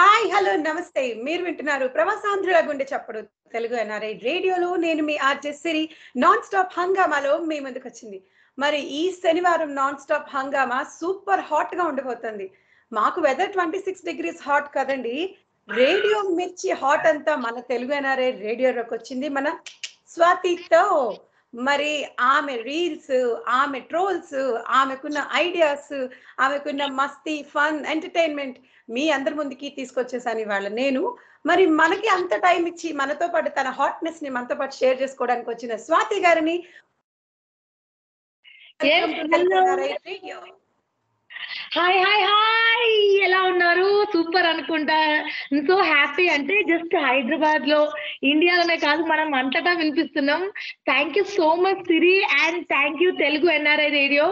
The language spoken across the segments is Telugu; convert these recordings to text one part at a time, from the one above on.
హాయ్ హలో నమస్తే మీరు వింటున్నారు ప్రవాసాంధ్రుల గుండె చప్పుడు తెలుగు ఎన్ఆర్ఐ రేడియోలో నేను మీ ఆర్జే సిరి నాన్ స్టాప్ హంగామాలో మీ ముందుకు వచ్చింది. మరి ఈ శనివారం నాన్ స్టాప్ హంగామా సూపర్ హాట్ గా ఉండబోతుంది. మాకు వెదర్ 26 degrees హాట్ కదండి. రేడియో మిర్చి హాట్ అంతా మన తెలుగు ఎన్ఆర్ఐ రేడియోలోకి వచ్చింది మన స్వాతితో. మరి ఆమె రీల్స్, ఆమె ట్రోల్స్, ఆమెకున్న ఐడియాస్, ఆమెకున్న మస్తీ ఫన్ ఎంటర్టైన్మెంట్ మీ అందరి ముందుకి తీసుకొచ్చేసాను ఇవాళ నేను. మరి మనకి అంత టైం ఇచ్చి మనతో పాటు తన హాట్నెస్ ని మనతో పాటు షేర్ చేసుకోవడానికి వచ్చిన స్వాతి గారిని హాయ్ హాయ్ హాయ్, ఎలా ఉన్నారు? సూపర్ అనుకుంటా. సో హ్యాపీ అంటే జస్ట్ హైదరాబాద్ లో, ఇండియాలోనే కాదు మనం అంతటా వినిపిస్తున్నాం. Thank you so much Siri and thank you Telugu NRI radio.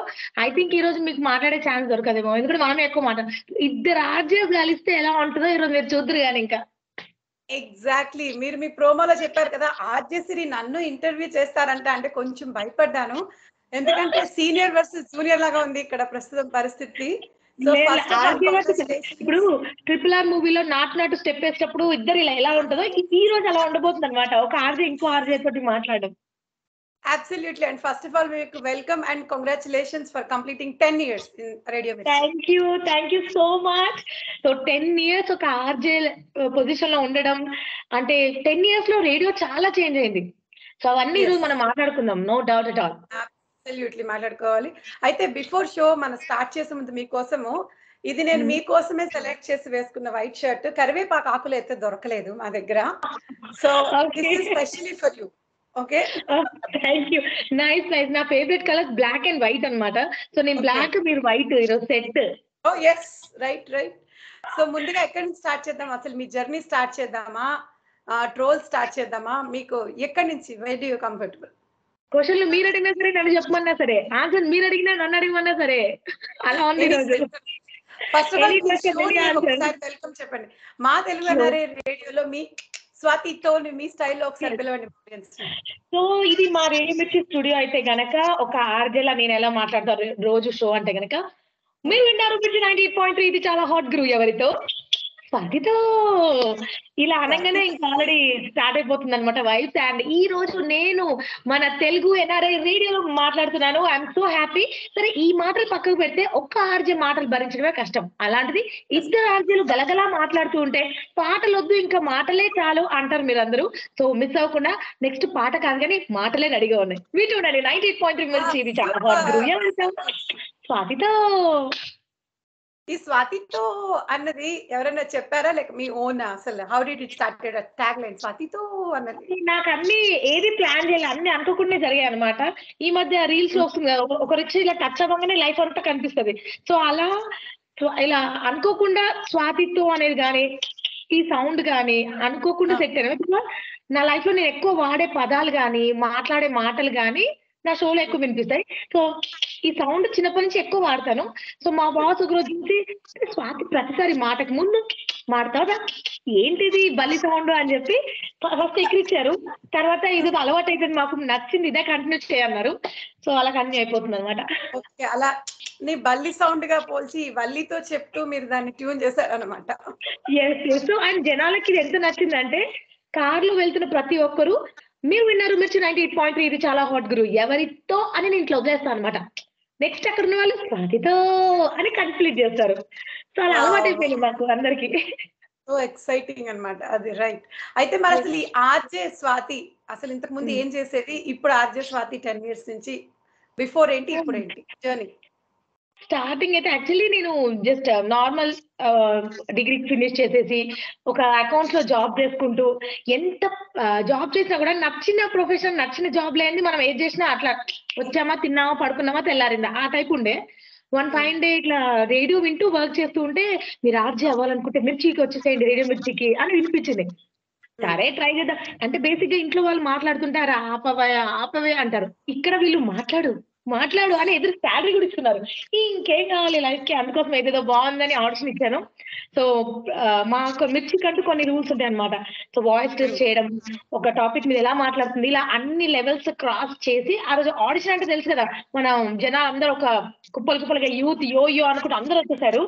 I think ఈ రోజు మీకు మాట్లాడే ఛాన్స్ దొరకదేమో, ఎందుకంటే మనం ఎక్కువ మాట్లాడు. ఇద్దరు ఆర్జీఎస్ కలిస్తే ఎలా ఉంటుందో ఈరోజు మీరు చూద్దరు కానీ. ఇంకా ఎగ్జాక్ట్లీ మీరు మీ ప్రోమోలో చెప్పారు కదా ఆర్జే సిరి నన్ను ఇంటర్వ్యూ చేస్తారంట అంటే కొంచెం భయపడ్డాను, ఎందుకంటే సీనియర్ వర్సెస్ జూనియర్ లాగా ఉంది ఇక్కడ ప్రస్తుతం పరిస్థితి. ఇప్పుడు ట్రిపుల్ ఆర్ మూవీలో నాటు స్టెప్ వేసేటప్పుడు ఇద్దరు ఇలా ఎలా ఉంటుందో ఈ రోజు అలా ఉండబోతుంది అనమాట. ఒక ఆర్జే ఇంకో ఆర్జే తోటి మాట్లాడడం. Absolutely, and first of all, we welcome and congratulations for completing 10 years in Radio Mirchi. Thank you so much. So 10 years of RJ position lo undadam ante 10 years lo radio chaala change ayindi. So avanni iru mana maatladukundam, no doubt at all. Absolutely maatladukovali. Aithe before show mana start chese mundu mee kosamu ఇది నేను మీకోసమే సెలెక్ట్ చేసి వేసుకున్న వైట్ షర్ట్. కరివేపాకు ఆకులు అయితే దొరకలేదు మా దగ్గర, so this is specially for you. Okay. Thank you. Nice. My favorite colors black and white anamata. So nenu black, meer white iro set. Oh yes, right. So munduga ekkadi start cheddam, asalu mee journey start cheddama, troll start cheddama, meeku ekkadi nunchi where you comfortable? Question lu meer adigina sare, nanu cheppamanna sare, answer meer adigina nannu adigamanna sare, ala undi roju. First of all, welcome cheppandi ma Telugu NRI radio lo mee స్వాతితో మీ స్టైల్లో ఒకసారి పిలవండి. సో ఇది మా రేడియో మిర్చి స్టూడియో అయితే గనక ఒక ఆర్జేలా నేను ఎలా మాట్లాడతారు రోజు షో అంటే గనక మీరు విన్నారు మిర్చి 98.3. ఇది చాలా హాట్ గ్రూ ఎవరితో స్వాతితో ఇలా అనగానే ఇంకా ఆల్రెడీ స్టార్ట్ అయిపోతుంది అనమాట వైఫ్. అండ్ ఈ రోజు నేను మన తెలుగు ఎన్ఆర్ఐ రేడియోలో మాట్లాడుతున్నాను. I'm so happy. సరే ఈ మాటలు పక్కకు పెడితే ఒక్క ఆర్జే మాటలు భరించడమే కష్టం, అలాంటిది ఇద్దరు ఆర్జేలు గలగలా మాట్లాడుతూ ఉంటే పాటలు వద్దు ఇంకా మాటలే చాలు అంటారు మీరందరూ. సో మిస్ అవ్వకుండా నెక్స్ట్ పాట కాదు కానీ మాటలే రెడీగా ఉన్నాయి. మీరు చూడండి 98.3 మిర్చి, ఇది చాలా స్వాతితో. ఈ స్వాతితో అన్నది ఎవరైనా చెప్పారా లేక మీ ఓన్? అసలు how did it started tag line స్వాతితో అన్నది? నాకు అన్ని ఏది ప్లాన్ చేయాలి, అన్ని అనుకోకుండా జరిగాయి అనమాట. ఈ మధ్య రీల్స్ లో వస్తుంది కదా ఒకరిచ్చి ఇలా టచ్ అవ్వగానే లైఫ్ అంతా కనిపిస్తుంది. సో అలా ఇలా అనుకోకుండా స్వాతితో అనేది కానీ ఈ సౌండ్ కానీ అనుకోకుండా సెట్ అయినా నా లైఫ్ లో నేను ఎక్కువ వాడే పదాలు కానీ మాట్లాడే మాటలు కానీ నా షోలో ఎక్కువ వినిపిస్తాయి. సో ఈ సౌండ్ చిన్నప్పటి నుంచి ఎక్కువ వాడతాను. సో మా బాస్ ఒకరోజు చూసి స్వాతి ప్రతిసారి మాటకు ముందు మాడతావు ఏంటిది బలి సౌండ్ అని చెప్పి ఫస్ట్ ఎక్కిచ్చారు. తర్వాత ఇది అలవాటు అయితే మాకు నచ్చింది, ఇదే కంటిన్యూ చేయన్నారు. సో అలా కంటిన్యూ అయిపోతుంది అనమాట. ఓకే, అలా నీ బల్లి సౌండ్ గా పోల్చి బల్లితో చెప్తూ మీరు దాన్ని ట్యూన్ చేశారు అనమాట. అండ్ జనాలకి ఇది ఎంత నచ్చిందంటే కార్లో వెళ్తున్న ప్రతి ఒక్కరు మీరు విన్నారు మిర్చి 98.3, ఇది చాలా హాట్ గురు ఎవరితో అని నేను ఇట్లా వదిలేస్తాను అనమాట. నెక్స్ట్ అక్కడ ఉన్న వాళ్ళు స్వాతితో అని కంప్లీట్ చేస్తారు. సో అలా అలవాటు అయిపోయింది మాకు అందరికి. సో ఎక్సైటింగ్ అనమాట అది, రైట్. అయితే మరి అసలు ఈ ఆర్జే స్వాతి అసలు ఇంతకు ముందు ఏం చేసేది, ఇప్పుడు ఆర్జే స్వాతి 10 years నుంచి, బిఫోర్ ఏంటి ఇప్పుడు ఏంటి జర్నీ? స్టార్టింగ్ అయితే యాక్చువల్లీ నేను జస్ట్ నార్మల్ డిగ్రీ ఫినిష్ చేసేసి ఒక అకౌంట్స్ లో జాబ్ చేసుకుంటూ ఎంత జాబ్ చేసినా కూడా నచ్చిన ప్రొఫెషన్ నచ్చిన జాబ్ లేని మనం ఏం చేసినా అట్లా వచ్చామా తిన్నామా పడుకున్నామా తెల్లారిందా ఆ టైప్ ఉండే. వన్ ఫైన్ డే ఇట్లా రేడియో వింటూ వర్క్ చేస్తూ ఉంటే మీరు ఆర్జే అవ్వాలనుకుంటే మిర్చికి వచ్చేసేయండి రేడియో మిర్చికి అని వినిపించింది. సరే ట్రై చేద్దాం అంటే బేసిక్ గా ఇంట్లో వాళ్ళు మాట్లాడుతుంటారు ఆపవే అంటారు, ఇక్కడ వీళ్ళు మాట్లాడు అని ఎదురు శాలరీ కూడా ఇస్తున్నారు. ఇంకేం కావాలి లైఫ్ కి, అందుకోసం ఏదేదో బాగుందని ఆడిషన్ ఇచ్చాను. సో మాకు మిర్చి కంటూ కొన్ని రూల్స్ ఉంటాయి అనమాట. సో వాయిస్ టెస్ట్ చేయడం, ఒక టాపిక్ మీద ఎలా మాట్లాడుతుంది, ఇలా అన్ని లెవెల్స్ క్రాస్ చేసి ఆ రోజు ఆడిషన్ అంటే తెలుసు కదా మనం జనాలు అందరూ ఒక కుప్పలు కుప్పలుగా యూత్ యో అనుకుంటూ అందరూ వచ్చేసారు.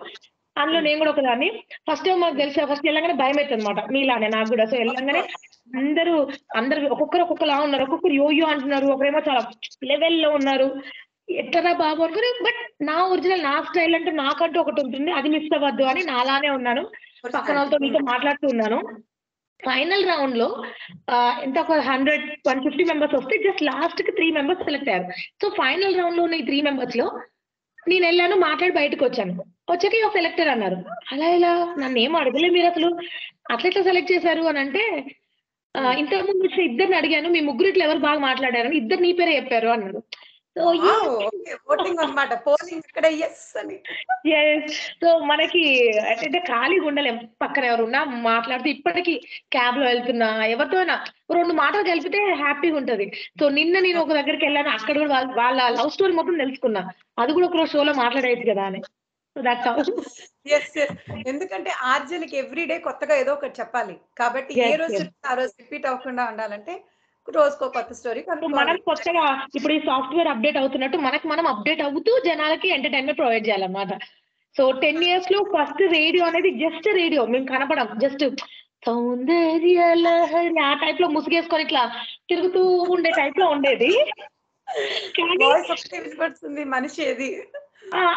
అందులో నేను కూడా ఒకదాన్ని. ఫస్ట్ మాకు తెలిసిన ఫస్ట్ వెళ్ళంగానే భయం అవుతుంది అనమాట, మీలానే నాకు కూడా. సో వెళ్ళంగానే అందరు ఒక్కొక్కరు ఒక్కొక్కలా ఉన్నారు, ఒక్కొక్కరు యోయో అంటున్నారు, ఒకరేమో చాలా లెవెల్లో ఉన్నారు, ఎట్లా బాబు అనుకుని. బట్ నా ఒరిజినల్ నా స్టైల్ అంటే నాకంటూ ఒకటి ఉంటుంది, అది మిస్ అవ్వద్దు అని నాలానే ఉన్నాను, పక్కన వాళ్ళతో మీతో మాట్లాడుతూ ఉన్నాను. ఫైనల్ రౌండ్ లో ఎంత ఒక 150 మెంబర్స్ వస్తే జస్ట్ లాస్ట్ కి 3 మెంబర్స్ సెలెక్ట్ అయ్యారు. సో ఫైనల్ రౌండ్ లో ఉన్న ఈ 3 మెంబర్స్ లో నేను వెళ్ళాను, మాట్లాడి బయటకు వచ్చాను. వచ్చాక సెలెక్టర్ అన్నారు. అలా ఇలా నన్ను ఏం అడగలేదు, మీరు అసలు అట్లెట్లా సెలెక్ట్ చేశారు అని అంటే, ఇంతకుముందు వచ్చిన ఇద్దరిని అడిగాను, మీ ముగ్గురు ఇట్లా ఎవరు బాగా మాట్లాడారు, ఇద్దరు నీ పేరే చెప్పారు అన్నారు. సో మనకి అంటే ఖాళీగా ఉండలేం, పక్కన ఎవరున్నా మాట్లాడితే. ఇప్పటికీ క్యాబ్ లో వెళ్తున్నా ఎవరితో రెండు మాటలు కలిపితే హ్యాపీగా ఉంటది. సో నిన్న నేను ఒక దగ్గరికి వెళ్ళాను, అక్కడ కూడా వాళ్ళ లవ్ స్టోరీ మొత్తం తెలుసుకున్నా, అది కూడా ఒక షోలో మాట్లాడేది కదా అని. ఎందుకంటే ఆర్జీలకి ఎవ్రీడే కొత్తగా ఏదో ఒకటి చెప్పాలి కాబట్టి ఏ రోజు ఆ రోజు రిపీట్ అవ్వకుండా ఉండాలంటే రోజుకో కొత్త స్టోరీ మనకు కొత్తగా. ఇప్పుడు ఈ సాఫ్ట్వేర్ అప్డేట్ అవుతున్నట్టు మనకు మనం అప్డేట్ అవుతూ జనాలకి ఎంటర్టైన్మెంట్ ప్రొవైడ్ చేయాలన్నమాట. సో 10 years లో ఫస్ట్ రేడియో అనేది జస్ట్ రేడియో, మేము కనపడం, జస్ట్ సౌందర్య లహరి ఆ టైప్ లో ముసుగేసుకొని ఇట్లా తిరుగుతూ ఉండే టైప్ లో ఉండేది మనిషి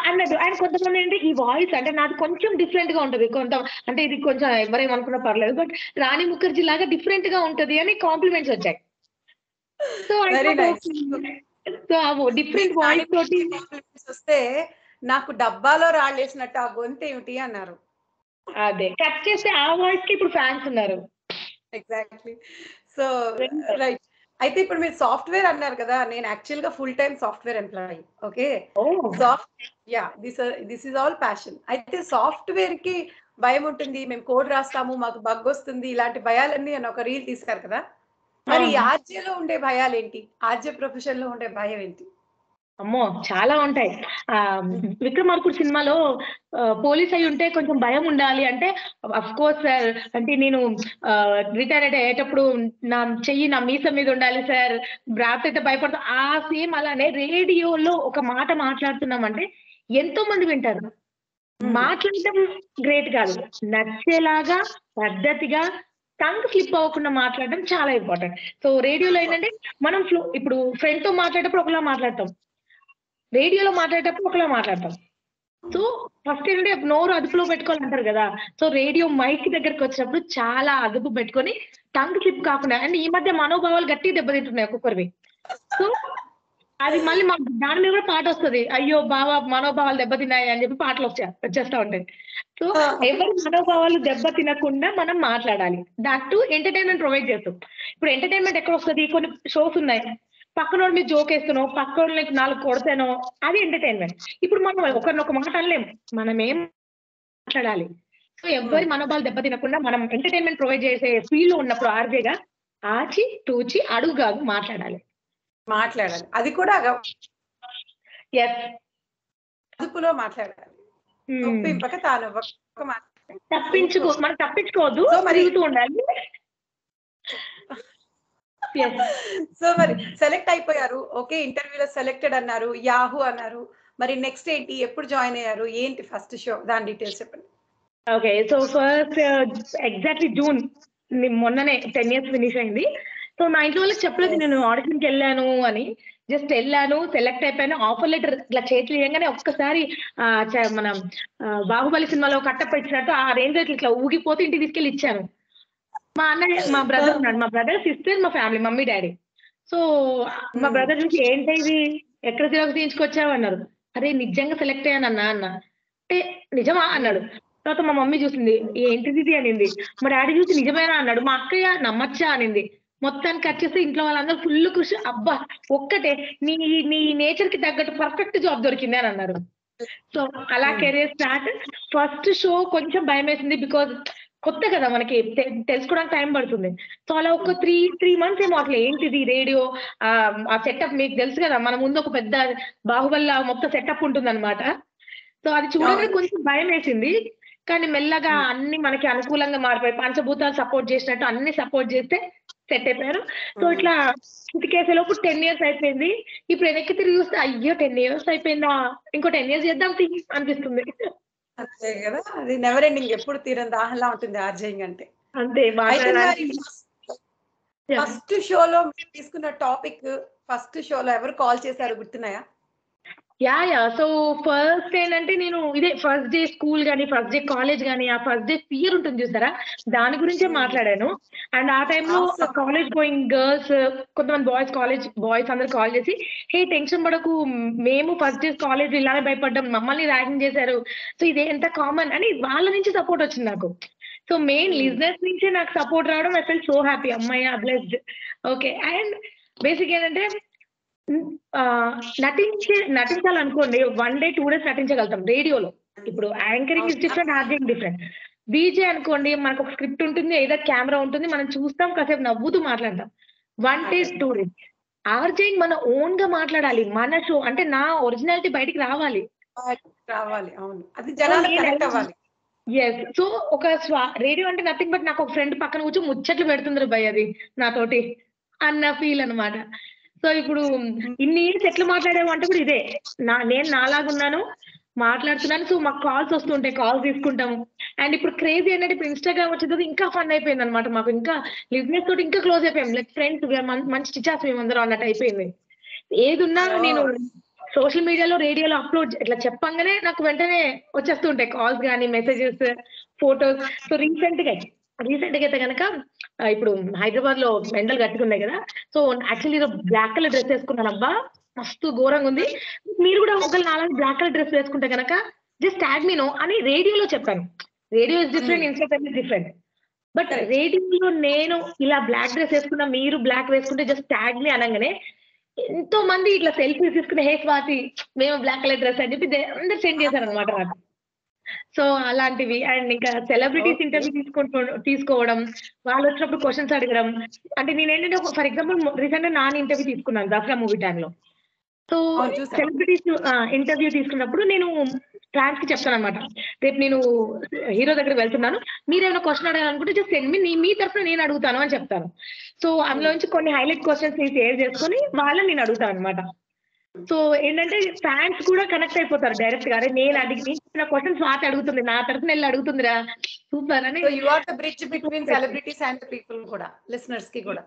అన్నట్టు. అండ్ కొంతమంది ఏంటి ఈ వాయిస్ అంటే నాది కొంచెం డిఫరెంట్ గా ఉంటది, కొంత అంటే ఇది కొంచెం ఎవరేమనుకున్నా పర్లేదు, బట్ రాణి ముఖర్జీ లాగా డిఫరెంట్ గా ఉంటది అని కాంప్లిమెంట్స్ వచ్చాయి. సో డిఫరెంట్ వాయిస్ తోటి వస్తే నాకు డబ్బాలో రాళ్ళేసినట్టు ఆ గొంతు ఏమిటి అన్నారు. అదే కట్ చేస్తే ఆ వాయిస్ కి ఇప్పుడు ఫ్యాన్స్ ఉన్నారు. ఎగ్జాక్ట్లీ. సో రైట్, అయితే ఇప్పుడు మీరు సాఫ్ట్వేర్ అన్నారు కదా, నేను యాక్చువల్ గా full time software employee. Okay, this is all passion. అయితే సాఫ్ట్వేర్ కి భయం ఉంటుంది, మేము కోడ్ రాస్తాము, మాకు బగ్ వస్తుంది, ఇలాంటి భయాలన్నీ అని ఒక రీల్ తీశారు కదా. మరి ఆర్జేలో ఉండే భయాలు ఏంటి, ఆర్జే ప్రొఫెషన్ లో ఉండే భయం ఏంటి? అమ్మో చాలా ఉంటాయి. విక్రమార్కుడు సినిమాలో పోలీస్ అయి ఉంటే కొంచెం భయం ఉండాలి అంటే, అఫ్ కోర్స్ సార్, అంటే నేను రిటైర్ అయ్యేటప్పుడు నా చెయ్యి నా మీసం మీద ఉండాలి సార్, బ్రాత్ అయితే భయపడతా. ఆ సేమ్ అలానే రేడియోలో ఒక మాట మాట్లాడుతున్నామంటే ఎంతో మంది వింటారు, మాట్లాడటం గ్రేట్ కాదు, నచ్చేలాగా పద్ధతిగా టంగ్ స్లిప్ అవ్వకుండా మాట్లాడడం చాలా ఇంపార్టెంట్. సో రేడియోలో ఏంటంటే మనం ఇప్పుడు ఫ్రెండ్ తో మాట్లాడేటప్పుడు ఒకలా మాట్లాడతాం, రేడియోలో మాట్లాడేటప్పుడు ఒకలా మాట్లాడతాం. సో ఫస్ట్ ఏంటంటే నోరు అదుపులో పెట్టుకోవాలంటారు కదా. సో రేడియో మైక్ దగ్గరకు వచ్చినప్పుడు చాలా అదుపు పెట్టుకొని టంగ్ స్లిప్ కాకుండా, అండ్ ఈ మధ్య మనోభావాలు గట్టి దెబ్బతింటున్నాయి ఒక్కొక్కరివి. సో అది మళ్ళీ మా దాని మీద కూడా పాట వస్తుంది, అయ్యో బావా మనోభావాలు దెబ్బతిన్నాయి అని చెప్పి పాటలు వచ్చేస్తా ఉంటాయి. సో ఎవరి మనోభావాలు దెబ్బ తినకుండా మనం మాట్లాడాలి, దట్ ఎంటర్టైన్మెంట్ ప్రొవైడ్ చేస్తాం. ఇప్పుడు ఎంటర్టైన్మెంట్ ఎక్కడ వస్తుంది, కొన్ని షోస్ ఉన్నాయి, పక్కనోడు మీరు జోక్ వేస్తున్నావు, పక్కనోడు నాలుగు కొడతానో, అది ఎంటర్టైన్మెంట్. ఇప్పుడు మనం ఒకరినొక మాట అనలేము, మనం ఏం మాట్లాడాలి. సో ఎవరి మనోభావాలు దెబ్బ తినకుండా మనం ఎంటర్టైన్మెంట్ ప్రొవైడ్ చేసే ఫీల్డ్ ఉన్నప్పుడు ఆర్జేగా ఆచి తూచి అడుగు కాదు మాట్లాడాలి, మాట్లాడాలి, అది కూడా అదుపులో మాట్లాడాలి, ఒప్పింపక తాను మనం తప్పించుకోవద్దు. సో మరి సెలెక్ట్ అయిపోయారు, ఓకే, ఇంటర్వ్యూలో సెలెక్టెడ్ అన్నారు, యాహూ అన్నారు, మరి నెక్స్ట్ ఏంటి, ఎప్పుడు జాయిన్ అయ్యారు, ఏంటి ఫస్ట్ షో, దాని డీటెయిల్స్ చెప్పండి. Okay, so first exactly June మొన్ననే 10 years ఫినిష్ అయింది. సో నా ఇంట్లో వాళ్ళకి చెప్పలేదు నేను ఆడిషన్కి వెళ్ళాను అని, జస్ట్ వెళ్ళాను, సెలెక్ట్ అయిపోయాను. ఆఫర్ లెటర్ ఇట్లా చేతులు ఇవ్వగానే ఒక్కసారి మన బాహుబలి సినిమాలో కట్టప్ప ఇచ్చినట్టు ఆ రేంజ్ లో ఇట్లా ఊగిపోతే ఇంటికి తీసుకెళ్ళి ఇచ్చాను. మా అన్న, మా బ్రదర్ ఉన్నాడు, మా బ్రదర్, సిస్టర్, మా ఫ్యామిలీ, మమ్మీ డాడీ. సో మా బ్రదర్ నుంచి ఏంటి ఇది, ఎక్కడ జిరాక్స్ తీయించుకొచ్చావు అన్నారు. అరే నిజంగా సెలెక్ట్ అయ్యాను అన్నా అన్న అంటే, నిజమా అన్నాడు. తర్వాత మా మమ్మీ చూసింది, ఏంటిది ఇది అనింది. మా డాడీ చూసి నిజమేనా అన్నాడు. మా అక్కయ్య నమ్మచ్చా అనింది. మొత్తానికి వచ్చేసి ఇంట్లో వాళ్ళందరూ ఫుల్ కృషి, అబ్బా ఒక్కటే నీ నీ నేచర్ కి తగ్గట్టు పర్ఫెక్ట్ జాబ్ దొరికింది అని అన్నారు. సో అలా కెరీర్ స్టార్ట్. ఫస్ట్ షో కొంచెం భయం వేసింది, బికాజ్ కొత్త కదా, మనకి తెలుసుకోవడానికి టైం పడుతుంది. సో అలా ఒక త్రీ మంత్స్ ఏమో అట్లా ఏంటిది రేడియో, ఆ సెటప్ మీకు తెలుసు కదా, మన ముందు ఒక పెద్ద బాహుబలిలా మొత్తం సెటప్ ఉంటుందన్నమాట. సో అది చూడగానే కొంచెం భయం వేసింది, కానీ మెల్లగా అన్ని మనకి అనుకూలంగా మారిపోయి పంచభూతాలు సపోర్ట్ చేసినట్టు అన్ని సపోర్ట్ చేస్తే సెట్ అయిపోయారు. సో ఇట్లా ఇటుకేసే లోపు 10 years అయిపోయింది. ఇప్పుడు వెనక్కి తిరిగి చూస్తే అయ్యో 10 years అయిపోయిందా, ఇంకో 10 years చేద్దాం అనిపిస్తుంది. అంతే కదా, అది నెవర్ ఎండింగ్, ఎప్పుడు తీరని దాహంలా ఉంటుంది ఆర్జయింగ్ అంటే. అంతే ఫస్ట్ షోలో మీరు తీసుకున్న టాపిక్, ఫస్ట్ షోలో ఎవరు కాల్ చేశారు గుర్తున్నాయా? యా యా, సో ఫస్ట్ ఏంటంటే నేను ఇదే ఫస్ట్ డే స్కూల్ కానీ ఫస్ట్ డే కాలేజ్ కానీ ఆ ఫస్ట్ డే ఫియర్ ఉంటుంది చూసారా, దాని గురించే మాట్లాడాను. అండ్ ఆ టైంలో కాలేజ్ గోయింగ్ గర్ల్స్, కొంతమంది బాయ్స్, కాలేజ్ బాయ్స్ అందరు కాల్ చేసి హే టెన్షన్ పడకు, మేము ఫస్ట్ డే కాలేజ్ ఇలానే భయపడ్డాం, మమ్మల్ని ర్యాగింగ్ చేశారు, సో ఇది ఎంత కామన్ అని వాళ్ళ నుంచి సపోర్ట్ వచ్చింది నాకు. సో మెయిన్ లిజనర్స్ నుంచే నాకు సపోర్ట్ రావడం, ఐ ఫీల్ సో హ్యాపీ, అమ్మాయి బ్లెస్డ్. ఓకే, అండ్ బేసిక్ ఏంటంటే నటించాలనుకోండి, వన్ డే టూ డేస్ నటించగలుగుతాం రేడియోలో. ఇప్పుడు anchoring is different, hoarding different. DJ అనుకోండి మనకు ఒక స్క్రిప్ట్ ఉంటుంది, ఏదో కెమెరా ఉంటుంది, మనం చూస్తాం, కాసేపు నవ్వుతూ మాట్లాడతాం. One day two days RJ మన ఓన్ గా మాట్లాడాలి, మన షో అంటే నా ఒరిజినాలిటీ బయటికి రావాలి. ఎస్, సో ఒక రేడియో అంటే నథింగ్ బట్ నాకు ఒక ఫ్రెండ్ పక్కన కూర్చో ముచ్చట్లు పెడుతుంది భయ, అది నాతోటి అన్న ఫీల్ అన్నమాట. సో ఇప్పుడు ఇన్ని ఎట్లా మాట్లాడేవో అంటే కూడా ఇదే, నేను నాలాగున్నాను మాట్లాడుతున్నాను. సో మాకు కాల్స్ వస్తుంటాయి, కాల్స్ తీసుకుంటాము. అండ్ ఇప్పుడు క్రేజీ ఏంటంటే ఇప్పుడు ఇన్స్టాగ్రామ్ వచ్చేది ఇంకా ఫన్ అయిపోయింది అనమాట. మాకు ఇంకా లిజినెస్ తోటి ఇంకా క్లోజ్ అయిపోయాం, లైక్ ఫ్రెండ్స్ మంచి టీచర్స్ మేమందరం అన్నట్టు అయిపోయింది. ఏదున్నా నేను సోషల్ మీడియాలో రేడియోలో అప్లోడ్ ఇట్లా చెప్పంగానే నాకు వెంటనే వచ్చేస్తుంటాయి కాల్స్ కానీ మెసేజెస్, ఫొటోస్. సో రీసెంట్ గా అయితే కనుక ఇప్పుడు హైదరాబాద్ లో ఎండలు కట్టుకున్నాయి కదా, so actually black colour dress వేసుకున్నాను, అబ్బా మస్తు ఘోరంగా ఉంది, మీరు కూడా ఒకవేళ నాలుగు బ్లాక్ కలర్ డ్రెస్ వేసుకుంటే కనుక జస్ట్ ట్యాగ్ మీను అని రేడియోలో చెప్పాను. Radio is different, Instagram is different. But రేడియోలో నేను ఇలా బ్లాక్ డ్రెస్ వేసుకున్నా, మీరు బ్లాక్ వేసుకుంటే జస్ట్ ట్యాగ్ మీ అనగానే ఎంతో మంది ఇట్లా సెల్ఫీస్ తీసుకునే, హే స్వాతి మేము బ్లాక్ కలర్ డ్రెస్ అని చెప్పి అందరు సెండ్ చేశారు అనమాట నాకు. సో అలాంటివి. అండ్ ఇంకా సెలబ్రిటీస్ ఇంటర్వ్యూ తీసుకోవడం, వాళ్ళు వచ్చినప్పుడు క్వశ్చన్స్ అడగడం. అంటే నేను ఏంటంటే ఫర్ ఎగ్జాంపుల్ రీసెంట్ గా నాన్న ఇంటర్వ్యూ తీసుకున్నాను దసరా మూవీ టైంలో. సో సెలబ్రిటీస్ ఇంటర్వ్యూ తీసుకున్నప్పుడు నేను ఫ్యాన్స్ కి చెప్తాను అనమాట, రేపు నేను హీరో దగ్గర వెళ్తున్నాను, మీరేమైనా క్వశ్చన్ అడగాలనుకుంటే జస్ట్ సెండ్ మీ, మీ తరఫున నేను అడుగుతాను అని చెప్తాను. సో అందులోంచి కొన్ని హైలైట్ క్వశ్చన్స్ నేను షేర్ చేసుకుని వాళ్ళని నేను అడుగుతాను అనమాట. సో ఏంటంటే ఫ్యాన్స్ కూడా కనెక్ట్ అయిపోతారు డైరెక్ట్ గా, అరే నేను అడిగిన క్వశ్చన్ స్వాతి అడుగుతుంది, నా తరఫున వెళ్ళి అడుగుతుందిరా సూపర్ అని. You are the bridge between celebrities and people కూడా, లిసనర్స్ కి కూడా.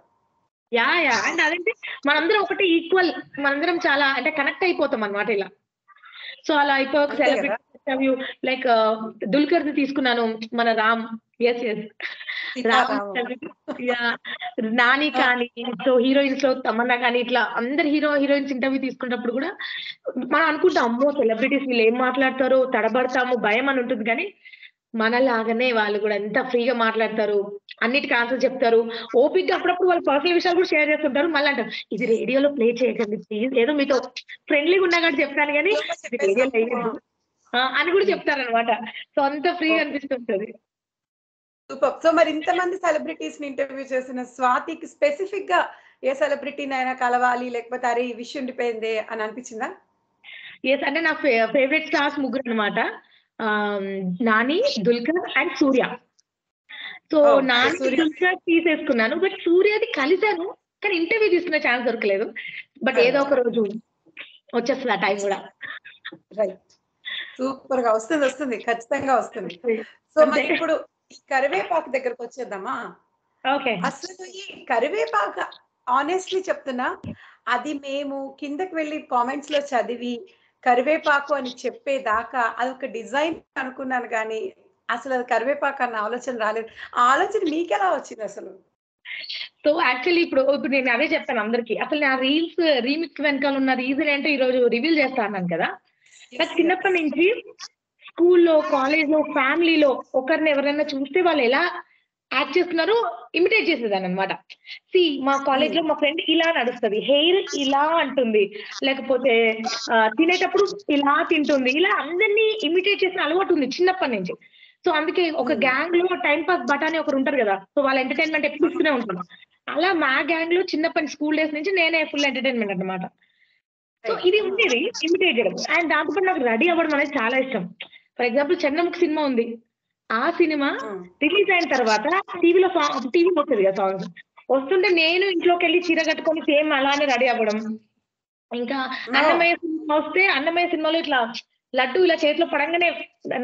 యా యా, అండ్ అదంటే మనందరం ఒకటి ఈక్వల్, మనందరం చాలా అంటే కనెక్ట్ అయిపోతాం అనమాట ఇలా. సో అలా అయిపోయి సెలబ్రిటీ ఇంటర్వ్యూ, లైక్ దుల్కర్ ది తీసుకున్నాను, మన రామ్. ఎస్ ఎస్, నాని కానీ, సో హీరోయిన్స్ లో తమన్నా కానీ, ఇట్లా అందరు హీరోయిన్స్ ఇంటర్వ్యూ తీసుకున్నప్పుడు కూడా మనం అనుకుంటాం అమ్మో సెలబ్రిటీస్ వీళ్ళు ఏం మాట్లాడతారో తడబడతాము, భయం అని ఉంటుంది. కానీ మనలాగానే వాళ్ళు కూడా ఎంత ఫ్రీగా మాట్లాడతారు, అన్నిటికీ ఆన్సర్ చెప్తారు, ఓపిక. అప్పుడప్పుడు వాళ్ళు పర్సనల్ విషయాలు కూడా షేర్ చేస్తుంటారు. మళ్ళీ అంటారు ఇది రేడియోలో ప్లే చేయకండి ప్లీజ్, ఏదో మీతో ఫ్రెండ్లీగా ఉన్నా కానీ చెప్తాను కానీ రేడియోలో అని కూడా చెప్తారు అనమాట. సో అంత ఫ్రీగా అనిపిస్తుంటది. సూపర్. సో మరి ఇంతమంది సెలబ్రిటీస్ ని ఇంటర్వ్యూ చేసిన స్వాతికి స్పెసిఫిక్ గా ఏ సెలబ్రిటీనైనా కలవాలి లేకపోతే అరే ఈ విషయం ఉండిపోయింది అని అనిపించిందా? ఎస్, అంటే నా ఫేవరెట్ స్టార్స్ ముగ్గురు అనమాట, నాని, దుల్కర్ అండ్ సూర్య. సో నాని దుల్కర్ తీసేసుకున్నాను, బట్ సూర్యది కలిసాను కానీ ఇంటర్వ్యూ తీసుకునే ఛాన్స్ దొరకలేదు. బట్ ఏదో ఒక రోజు వచ్చేస్తుంది ఆ టైం కూడా. రైట్, సూపర్ గా వస్తుంది, ఖచ్చితంగా వస్తుంది. సో మరి ఇప్పుడు ఈ కరివేపాకు దగ్గరకు వచ్చేద్దామా. అసలు ఈ కరివేపాకు ఆనెస్ట్లీ చెప్తున్నా, అది మేము కిందకి వెళ్ళి కామెంట్స్ లో చదివి కరివేపాకు అని చెప్పేదాకా అదొక డిజైన్ అనుకున్నాను, కానీ అసలు అది కరివేపాకు అన్న ఆలోచన రాలేదు. ఆ ఆలోచన మీకెలా వచ్చింది అసలు? సో యాక్చువల్లీ ఇప్పుడు నేను అదే చెప్పాను అందరికి, అసలు నా రీమిక్స్ వెనకాల ఉన్న రీజన్ ఏంటో ఈ రోజు రివీల్ చేస్తా అన్నాను కదా. నాకు చిన్నప్పటి నుంచి స్కూల్లో, కాలేజ్లో, ఫ్యామిలీలో ఒకరిని ఎవరైనా చూస్తే వాళ్ళు ఎలా యాక్ట్ చేస్తున్నారో ఇమిటేట్ చేసేదాన్ని అనమాట. సి మా కాలేజ్లో మా ఫ్రెండ్ ఇలా నడుస్తుంది, హెయిర్ ఇలా అంటుంది, లేకపోతే తినేటప్పుడు ఇలా తింటుంది, ఇలా అందరినీ ఇమిటేట్ చేసిన అలవాటు ఉంది చిన్నప్పటి నుంచి. సో అందుకే ఒక గ్యాంగ్ లో టైం పాస్ బటాని ఒకరు ఉంటారు కదా, సో వాళ్ళ ఎంటర్టైన్మెంట్ ఎప్పుడు ఇస్తూనే ఉంటాను. అలా మా గ్యాంగ్ లో చిన్నప్పటి స్కూల్ డేస్ నుంచి నేనే ఫుల్ ఎంటర్టైన్మెంట్ అనమాట. సో ఇది ఉండేది ఇమిటేట్ చేయడం. అండ్ దాంతోపాటు నాకు రెడీ అవ్వడం అనేది చాలా ఇష్టం. ఫర్ ఎగ్జాంపుల్ చంద్రముఖి సినిమా ఉంది, ఆ సినిమా రిలీజ్ అయిన తర్వాత టీవీలో టీవీ వస్తుంది కదా సాంగ్స్, వస్తుంటే నేను ఇంట్లోకి వెళ్ళి చీర కట్టుకొని సేమ్ అలానే రెడీ అవ్వడం. ఇంకా అన్నమయ్య సినిమా వస్తే అన్నమయ్య సినిమాలో ఇట్లా లడ్డు ఇలా చేతిలో పడంగానే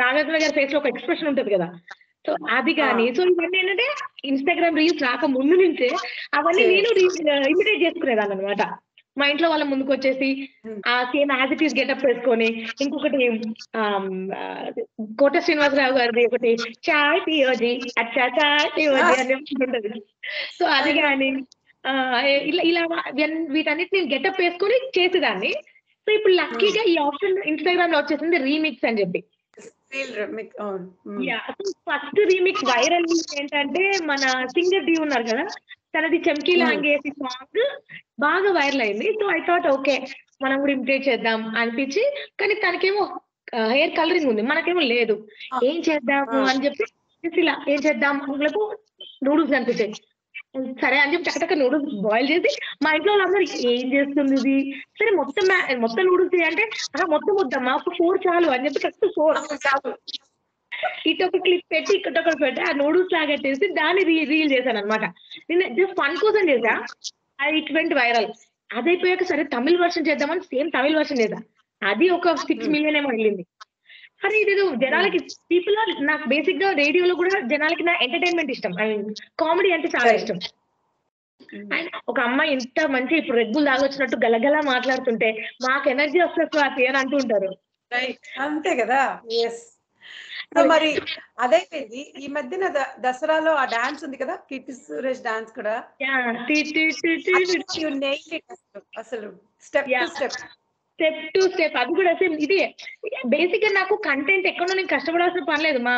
నాగార్జున గారి ఫేస్ లో ఒక ఎక్స్ప్రెషన్ ఉంటది కదా, సో అది కానీ. సో ఇవన్నీ ఏంటంటే ఇన్స్టాగ్రామ్ రీల్స్ రాక ముందు నుంచే అవన్నీ నేను ఇమిటేట్ చేసుకునేదాన్ని అనమాట. మా ఇంట్లో వాళ్ళ ముందుకు వచ్చేసి ఆ same as it is getup వేసుకొని, ఇంకొకటి కోట శ్రీనివాసరావు గారిది ఒకటి చాయ్ పియోజీ అచ్చా చాయ్ పియోజీ అని ఉంటుంది. సో అది కానీ ఇలా ఇలా వీటన్నిటి నేను గెటప్ వేసుకొని చేసేదాన్ని. సో ఇప్పుడు లక్కీగా ఈ ఆప్షన్ ఇన్స్టాగ్రామ్ లో వచ్చేసింది రీమిక్స్ అని చెప్పి. ఫస్ట్ రీమిక్స్ వైరల్ ఏంటంటే మన సింగర్ డి ఉన్నారు కదా, తనది చమ్కీ లాంగేసి సాంగ్ బాగా వైరల్ అయింది. సో ఐ థాట్ ఓకే మనం కూడా ఇమిటేట్ చేద్దాం అనిపించి, కానీ తనకేమో హెయిర్ కలరింగ్ ఉంది, మనకేమో లేదు, ఏం చేద్దాము అని చెప్పి ఇలా ఏం చేద్దాం వాళ్ళకు నూడిల్స్ అనిపించాయి. సరే అని చెప్పి చక్కగా నూడిల్స్ బాయిల్ చేసి మా ఇంట్లో వాళ్ళందరూ ఏం చేస్తుంది ఇది, సరే మొత్తం మొత్తం నూడిల్స్ చేయాలంటే మొత్తం వద్దమ్మా ఒక 4 చాలు అని చెప్పి కరెక్ట్ 4 చాలు ఇటు ఒక క్లిప్ పెట్టి ఇక్కడొకటి పెట్టి ఆ నూడిల్స్ లాగట్టేసి దాన్ని రీల్ చేశాను అనమాట. నేను జస్ట్ ఫన్ కోసం చేసా, అది ఇటువంటి వైరల్. అదైపోయాక సరే తమిళ వర్షన్ చేద్దామని సేమ్ తమిళ వర్షన్ చేసా, అది ఒక 6 million ఏమో వెళ్ళింది. అరే ఇదేదో జనాలకి పీపుల్ ఆర్, నాకు బేసిక్ గా రేడియోలో కూడా జనాలకి నా ఎంటర్టైన్మెంట్ ఇష్టం, ఐ మీన్ కామెడీ అంటే చాలా ఇష్టం. అండ్ ఒక అమ్మాయి ఇంత మంచి ఇప్పుడు రెడ్ బుల్ దాగొచ్చినట్టు గలగల మాట్లాడుతుంటే మాకు ఎనర్జీ వస్తుంది అది అని అంటూ ఉంటారు. అంతే కదా. మరి అదైపోయింది. ఈ మధ్యన దసరాలో ఆ డాన్స్ ఉంది కదా, కీర్తి సురేష్ డాన్స్ కూడా అసలు స్టెప్ టు స్టెప్ అది కూడా సేమ్ ఇదే. బేసిక్ గా నాకు కంటెంట్ ఎక్కడో నేను కష్టపడాల్సిన పని లేదు, మా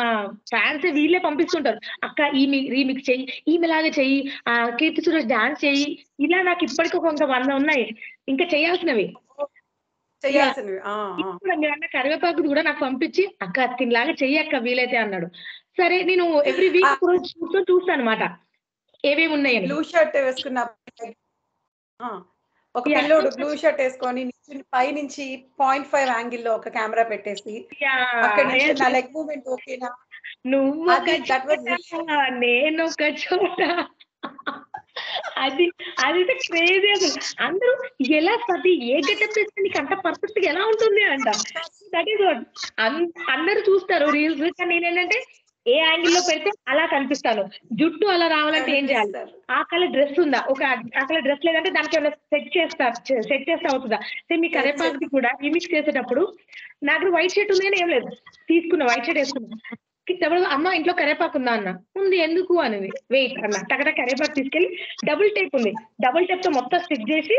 ఫ్యాన్స్ వీళ్ళే పంపిస్తుంటారు, అక్క ఈ రీమిక్స్ చెయ్యి, ఈమెలాగా చెయ్యి, ఆ కీర్తి సురేష్ డాన్స్ చెయ్యి, ఇలా నాకు ఇప్పటికీ కొంత 100 ఉన్నాయి ఇంకా చేయాల్సినవి. కరివేపాకు కూడా నాకు పంపించి అక్క తినలాగా చెయ్యి అక్క వీలైతే అన్నాడు. సరే నేను ఎవ్రీ వీక్ చూస్తాను అనమాట ఏవేవి ఉన్నాయి. బ్లూ షర్ట్ వేసుకున్నా ఒక పిల్లోడు బ్లూ షర్ట్ వేసుకొని పై నుంచి 0.5 యాంగిల్లో ఒక కెమెరా పెట్టేసి అక్కడ నా లెగ్ మూమెంట్ ఓకేనా నువ్వు నేను ఒక చోట అది అదైతే క్రేజీ. అసలు అందరూ ఎలా స్వాతి ఏ గెటప్ చేస్తే నీకు అంత పర్ఫెక్ట్ గా ఎలా ఉంటుంది అంట. దట్ ఈస్ వాట్ అందరు చూస్తారు రీల్స్, కానీ నేనేంటంటే ఏ యాంగిల్లో పెడితే అలా కనిపిస్తాను. జుట్టు అలా రావాలంటే ఏం చేయాలి, ఆ కలర్ డ్రెస్ ఉందా, ఒక ఆ కలర్ డ్రెస్ లేదంటే దానికి ఏమైనా సెట్ చేస్తా అవుతుందా. సో మీ కరేపాకు కూడా రీమిక్స్ చేసేటప్పుడు నాకు వైట్ షర్ట్ ఉంది అని ఏం లేదు, తీసుకున్నా వైట్ షర్ట్ వేసుకున్నా. అమ్మ ఇంట్లో కరేపాకు ఉందా అన్న, ఉంది, ఎందుకు అనేది, వెయిట్ అన్న టగట కరేపాకు తీసుకెళ్లి డబుల్ టేప్ ఉంది, డబుల్ టేప్ తో మొత్తం స్టిక్ చేసి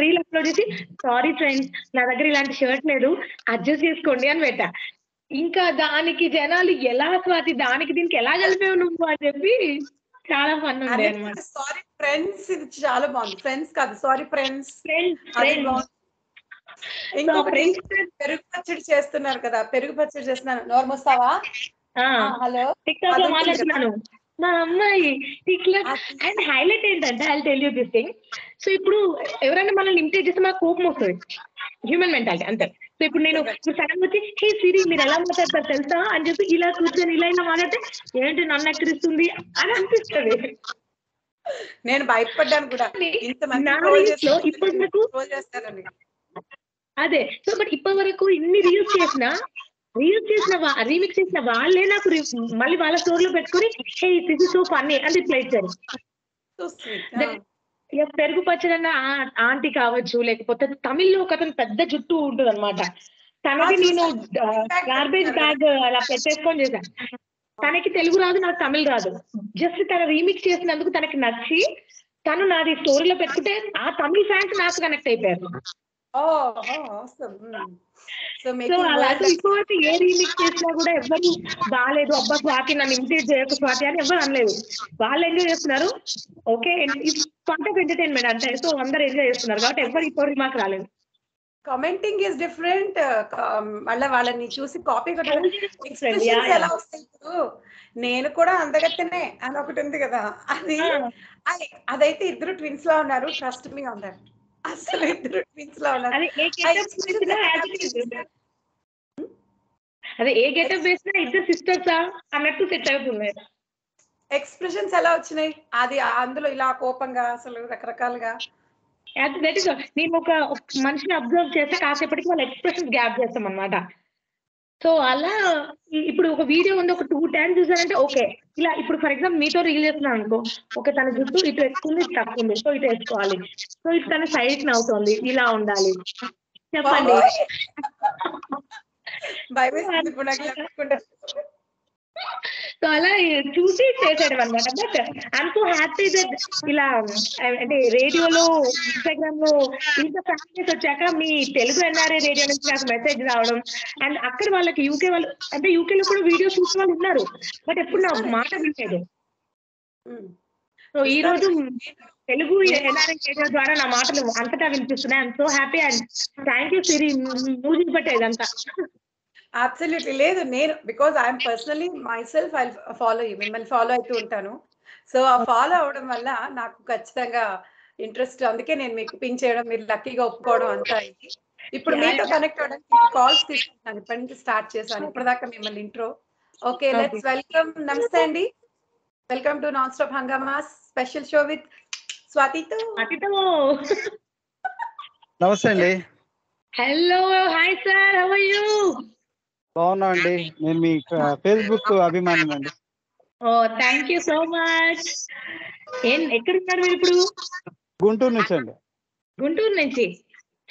రీల్ అప్లోడ్ చేసి సారీ ఫ్రెండ్స్ నా దగ్గర ఇలాంటి షర్ట్ లేదు అడ్జస్ట్ చేసుకోండి అని పెట్టా. ఇంకా దానికి జనాలు ఎలా స్వాతి దానికి దీనికి ఎలా కలిపేవు నువ్వు అని చెప్పి చాలా ఫన్ ఉంది అన్నమాట. సారీ ఫ్రెండ్స్ ఇది చాలా బాగుంది, ఫ్రెండ్స్ కాదు సారీ ఫ్రెండ్స్. ఇంకా ఫ్రెండ్స్ పెరుగు పచ్చడి చేస్తున్నారు కదా, పెరుగు పచ్చడి చేస్తున్నాను నోర్మొస్తావా హలో టిక్టాక్ లో మాట్లాడుతున్నాను మా అమ్మాయి టిక్టాక్. అండ్ హైలైట్ ఏంటంటే I will tell you this thing. So ఇప్పుడు ఎవరైనా మనల్ని ఇమిటేట్ చేస్తే మనకు కోపం వస్తుంది, హ్యూమన్ మెంటాలిటీ అంతే. సో ఇప్పుడు నేను సడన్ వచ్చి హే సిరి మీరు ఎలా మాట్లాడతారు తెలుసా అని చెప్పి ఇలా కూర్చొని ఇలా ఇలా మాట్లాడితే ఏంటి నన్ను ఎక్కిరిస్తుంది అని అనిపిస్తుంది. నేను భయపడ్డాను కూడా ఇప్పుడు నాకు అదే. సో బట్ ఇప్పటి వరకు ఇన్ని రీల్స్ చేసినా రీమిక్స్ చేసిన వాళ్ళే నాకు మళ్ళీ వాళ్ళ స్టోర్ లో పెట్టుకుని hey this is so funny అని రిప్లై ఇచ్చారు. పెరుగు పచ్చడన్న ఆంటీ కావచ్చు, లేకపోతే తమిళ్లో ఒక అతను పెద్ద జుట్టు ఉంటుంది అనమాట, తనకి నేను గార్బేజ్ బ్యాగ్ అలా పెట్టేసుకొని చేశాను. తనకి తెలుగు రాదు, నాకు తమిళ్ రాదు, జస్ట్ తన రీమిక్స్ చేసినందుకు తనకి నచ్చి తను నాది స్టోరీలో పెట్టుకుంటే ఆ తమిళ్ ఫ్యాన్స్ నాకు కనెక్ట్ అయిపోయారు. ఇప్పటి ఏ రీమిక్స్ చేసినా కూడా ఎవరు బాగాలేదు అబ్బా స్వాతి నన్ను ఇమిటేట్ చేయకు స్వాతి అని ఎవరు అనలేదు, వాళ్ళు ఎంజాయ్ చేస్తున్నారు. ఓకే పార్ట్ ఆఫ్ ఎంటర్టైన్మెంట్ అంటే, సో అందరు ఎంజాయ్ చేస్తున్నారు కాబట్టి ఎవరు ఇప్పుడు రిమార్క్ రాలేదు. కమెంటింగ్ ఈస్ డిఫరెంట్, మళ్ళీ వాళ్ళని చూసి కాపీ ఎలా వస్తాయి. నేను కూడా అందగత్తనే అని ఒకటి ఉంది కదా, అది అదైతే ఇద్దరు ట్విన్స్ లా ఉన్నారు, ట్రస్ట్ మీ ఆన్ దట్. అసలు ఇద్దరు ట్విన్స్ లా ఉన్నారు, అదే ఏ గెటప్ వేసినా ఇద్దరు సిస్టర్సా అన్నట్టు సెట్ అవుతున్నాయి. ఎక్స్ప్రెషన్స్ ఎలా వచ్చినాయి అది అందులో ఇలా కోపంగా అసలు రకరకాలుగా. నేను ఒక మనిషిని అబ్జర్వ్ చేస్తే కాసేపటికి వాళ్ళ ఎక్స్ప్రెషన్స్ గ్యాప్ చేస్తాం అనమాట. సో అలా ఇప్పుడు ఒక వీడియో ఉంది, ఒక 2 times చూసానంటే ఓకే. ఇలా ఇప్పుడు ఫర్ ఎగ్జాంపుల్ మీతో రీల్ చేస్తున్నాను అనుకో, ఓకే తన జుట్టు ఇటు వేసుకుంది ఇటు తక్కుంది, సో ఇటు వేసుకోవాలి, సో ఇటు తన సైడ్ నవ్వుతుంది, ఇలా ఉండాలి చెప్పండి. సో అలా చూసి చేసేయడం అనమాట. But I'm so happy that ఇలా అంటే రేడియోలో ఇన్స్టాగ్రామ్ లో ఇంత ఫ్యామిలీస్ వచ్చాక మీ తెలుగు ఎన్ఆర్ఐ రేడియో నుంచి నాకు మెసేజ్ రావడం. అండ్ అక్కడ వాళ్ళకి యూకే వాళ్ళు అంటే యూకేలో కూడా వీడియో చూసిన వాళ్ళు ఉన్నారు, బట్ ఎప్పుడు నాకు మాట వినలేదు. సో ఈ రోజు తెలుగు ఎన్ఆర్ఐ రేడియో ద్వారా నా మాటలు అంతటా వినిపిస్తున్నాయి. I'm so happy and thank you Siri, నువ్వు చూపట్టే ఇదంతా. Absolutely లేదు నేను because I'm personally myself I follow you, మిమ్మల్ని ఫాలో అవుతూ ఉంటాను. సో ఆ ఫాలో అవడం వల్ల నాకు ఖచ్చితంగా ఇంట్రెస్ట్, అందుకే నేను మీకు పిన్ చేయడం, మీరు లక్కీగా ఒప్పుకోవడం అంతా అయింది. ఇప్పుడు మీతో కనెక్ట్ అవ్వడానికి కాల్స్ తీసుకుంటాను, ఇప్పటి నుంచి స్టార్ట్ చేశాను. ఇప్పటిదాకా మిమ్మల్ని ఇంట్రో ఓకే లెట్స్ వెల్కమ్. నమస్తే అండి, welcome to non stop Hungama special show with స్వాతితో. నమస్తే అండి. Hello hi sir, how are you? బాగున్నా అండి, నేను మీ ఫేస్బుక్ అభిమాని అండి. Oh thank you so much. ఎక్కడ ఉన్నారు మీరు ఇప్పుడు? గుంటూరు నుంచి అండి. గుంటూరు నుంచి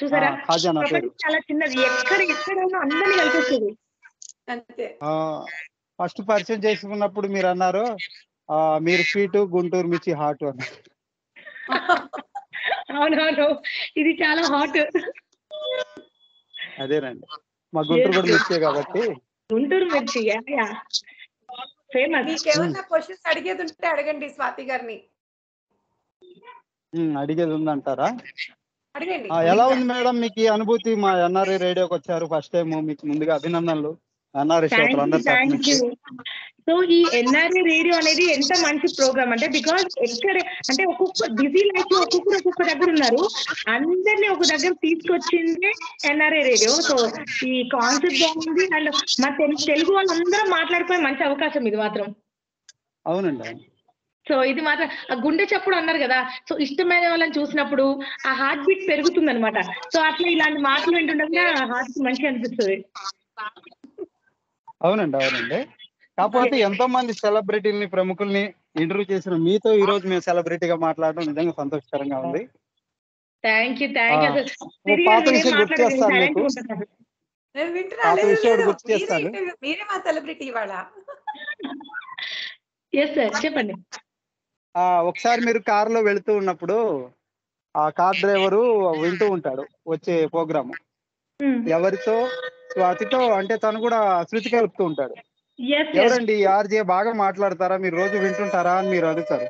చూసారా చాలా చిన్నది, ఎక్కడ ఎక్కడైనా అందరినీ కలిపేస్తుంది. ఫస్ట్ పరిచయం చేసుకున్నప్పుడు మీరు అన్నారు మీరు స్వీట్ గుంటూరు మిర్చి హాట్ అని. అవునవును, ఇది చాలా హాట్. అదేనండి మా గుంటూరు కూడా మిర్చి కాబట్టి. గుంటూరు మిర్చి ఫేమస్. మీకేమన్నా క్వశ్చన్స్ అడిగేది ఉంటే అడగండి స్వాతి గారిని. అడిగేది ఉందంటారా? అడగండి. ఎలా ఉంది మేడం మీకు ఈ అనుభూతి? మా ఎన్ఆర్ఐ రేడియోకి వచ్చారు ఫస్ట్ టైం, మీకు ముందుగా అభినందనలు. ఎన్ఆర్ఐ సో ఈ ఎన్ఆర్ఐ రేడియో అనేది ఎంత మంచి ప్రోగ్రామ్ అంటే, బికాస్ ఎక్కడ అంటే ఒక్కొక్క బిజీ లైఫ్ లో ఒక్కొక్కరు ఒక్కొక్క దగ్గర ఉన్నారు, అందరినీ ఒక దగ్గర తీసుకొచ్చింది ఎన్ఆర్ఐ రేడియో. సో ఈ కాన్సెప్ట్ బాగుంది అండ్ మా తెలుగు వాళ్ళందరూ మాట్లాడుకునే మంచి అవకాశం ఇది మాత్రం. అవునండి. సో ఇది మాత్రం ఆ గుండె చప్పుడు అన్నారు కదా, సో ఇష్టమైన వాళ్ళని చూసినప్పుడు ఆ హార్ట్ బీట్ పెరుగుతుంది అనమాట. సో అట్లా ఇలాంటి మాటలు వింటుండగా హార్ట్ మంచిగా అనిపిస్తుంది. అవునండి అవునండి. కాకపోతే ఎంతో మంది సెలబ్రిటీల్ని ప్రముఖుల్ని ఇంటర్వ్యూ చేసిన మీతో ఈ రోజు మేము సెలబ్రిటీగా మాట్లాడడం నిజంగా సంతోషకరంగా ఉంది. పాత విషయం గుర్తు చేస్తాను, మీకు పాత విషయాలు గుర్తు చేస్తాను. చెప్పండి. ఒకసారి మీరు కారులో వెళుతూ ఉన్నప్పుడు ఆ కార్ డ్రైవరు వింటూ ఉంటాడు వచ్చే ప్రోగ్రాము, ఎవరితో? స్వాతితో. అంటే తను కూడా శృతి కలుపుతూ ఉంటాడు. ఎవరండి ఆర్జే బాగా మాట్లాడతారా, మీరు రోజు వింటుంటారా అని మీరు అడుగుతారు.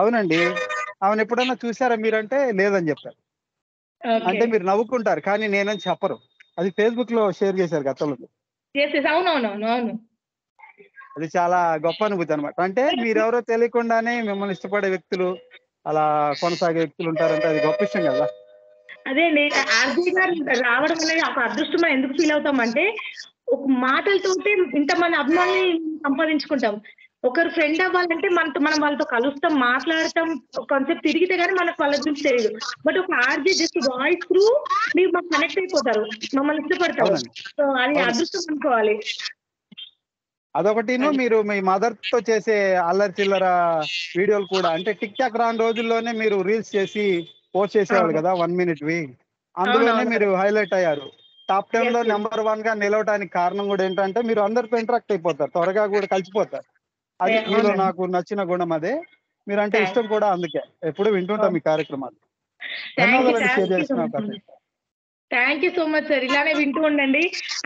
అవునండి. ఆమెను ఎప్పుడన్నా చూసారా మీరంటే లేదని చెప్పారు. అంటే మీరు నవ్వుకుంటారు కానీ నేనని చెప్పరు. అది ఫేస్బుక్ లో షేర్ చేశారు గతంలో. అది చాలా గొప్ప అనుభూతి అనమాట. అంటే మీరెవరో తెలియకుండానే మిమ్మల్ని ఇష్టపడే వ్యక్తులు అలా కొనసాగే వ్యక్తులు ఉంటారంటే అది గొప్ప విషయం కదా. అదే ఆర్జే గారు రావడం అనేది ఒక అదృష్టం. ఎందుకు ఫీల్ అవుతాం అంటే ఒక మాటలతోటే ఇంతమంది అభిమానులు సంపాదించుకుంటాం. ఒకరు ఫ్రెండ్ అవ్వాలంటే మనం వాళ్ళతో కలుస్తాం, మాట్లాడతాం, కొంచెం తిరిగితే గానీ మనకు వాళ్ళ గురించి తెలియదు. బట్ ఒక ఆర్జే జస్ట్ వాయిస్ త్రూ మీరు మాకు కనెక్ట్ అయిపోతారు, మమ్మల్ని ఇష్టపడతారు. సో అది అదృష్టం అనుకోవాలి. అదొకటి. మీరు మీ మదర్ తో చేసే అల్లరి చిల్లర వీడియోలు కూడా, అంటే టిక్ టాక్ రాని రోజుల్లోనే మీరు రీల్స్ చేసి పోస్ట్ చేసేవాళ్ళు కదా 1 minute వి, అందులోనే మీరు హైలైట్ అయ్యారు. టాప్ 10 లో నెంబర్ 1 గా నిలవడానికి కారణం కూడా ఏంటంటే మీరు అందరితో ఇంటరాక్ట్ అయిపోతారు, త్వరగా కూడా కలిసిపోతారు. అది మీలో నాకు నచ్చిన గుణం. అదే మీరంటే ఇష్టం కూడా, అందుకే ఎప్పుడు వింటుంటాం మీ కార్యక్రమాలు. Thank you so much sir, ఇలానే వింటూ ఉండండి.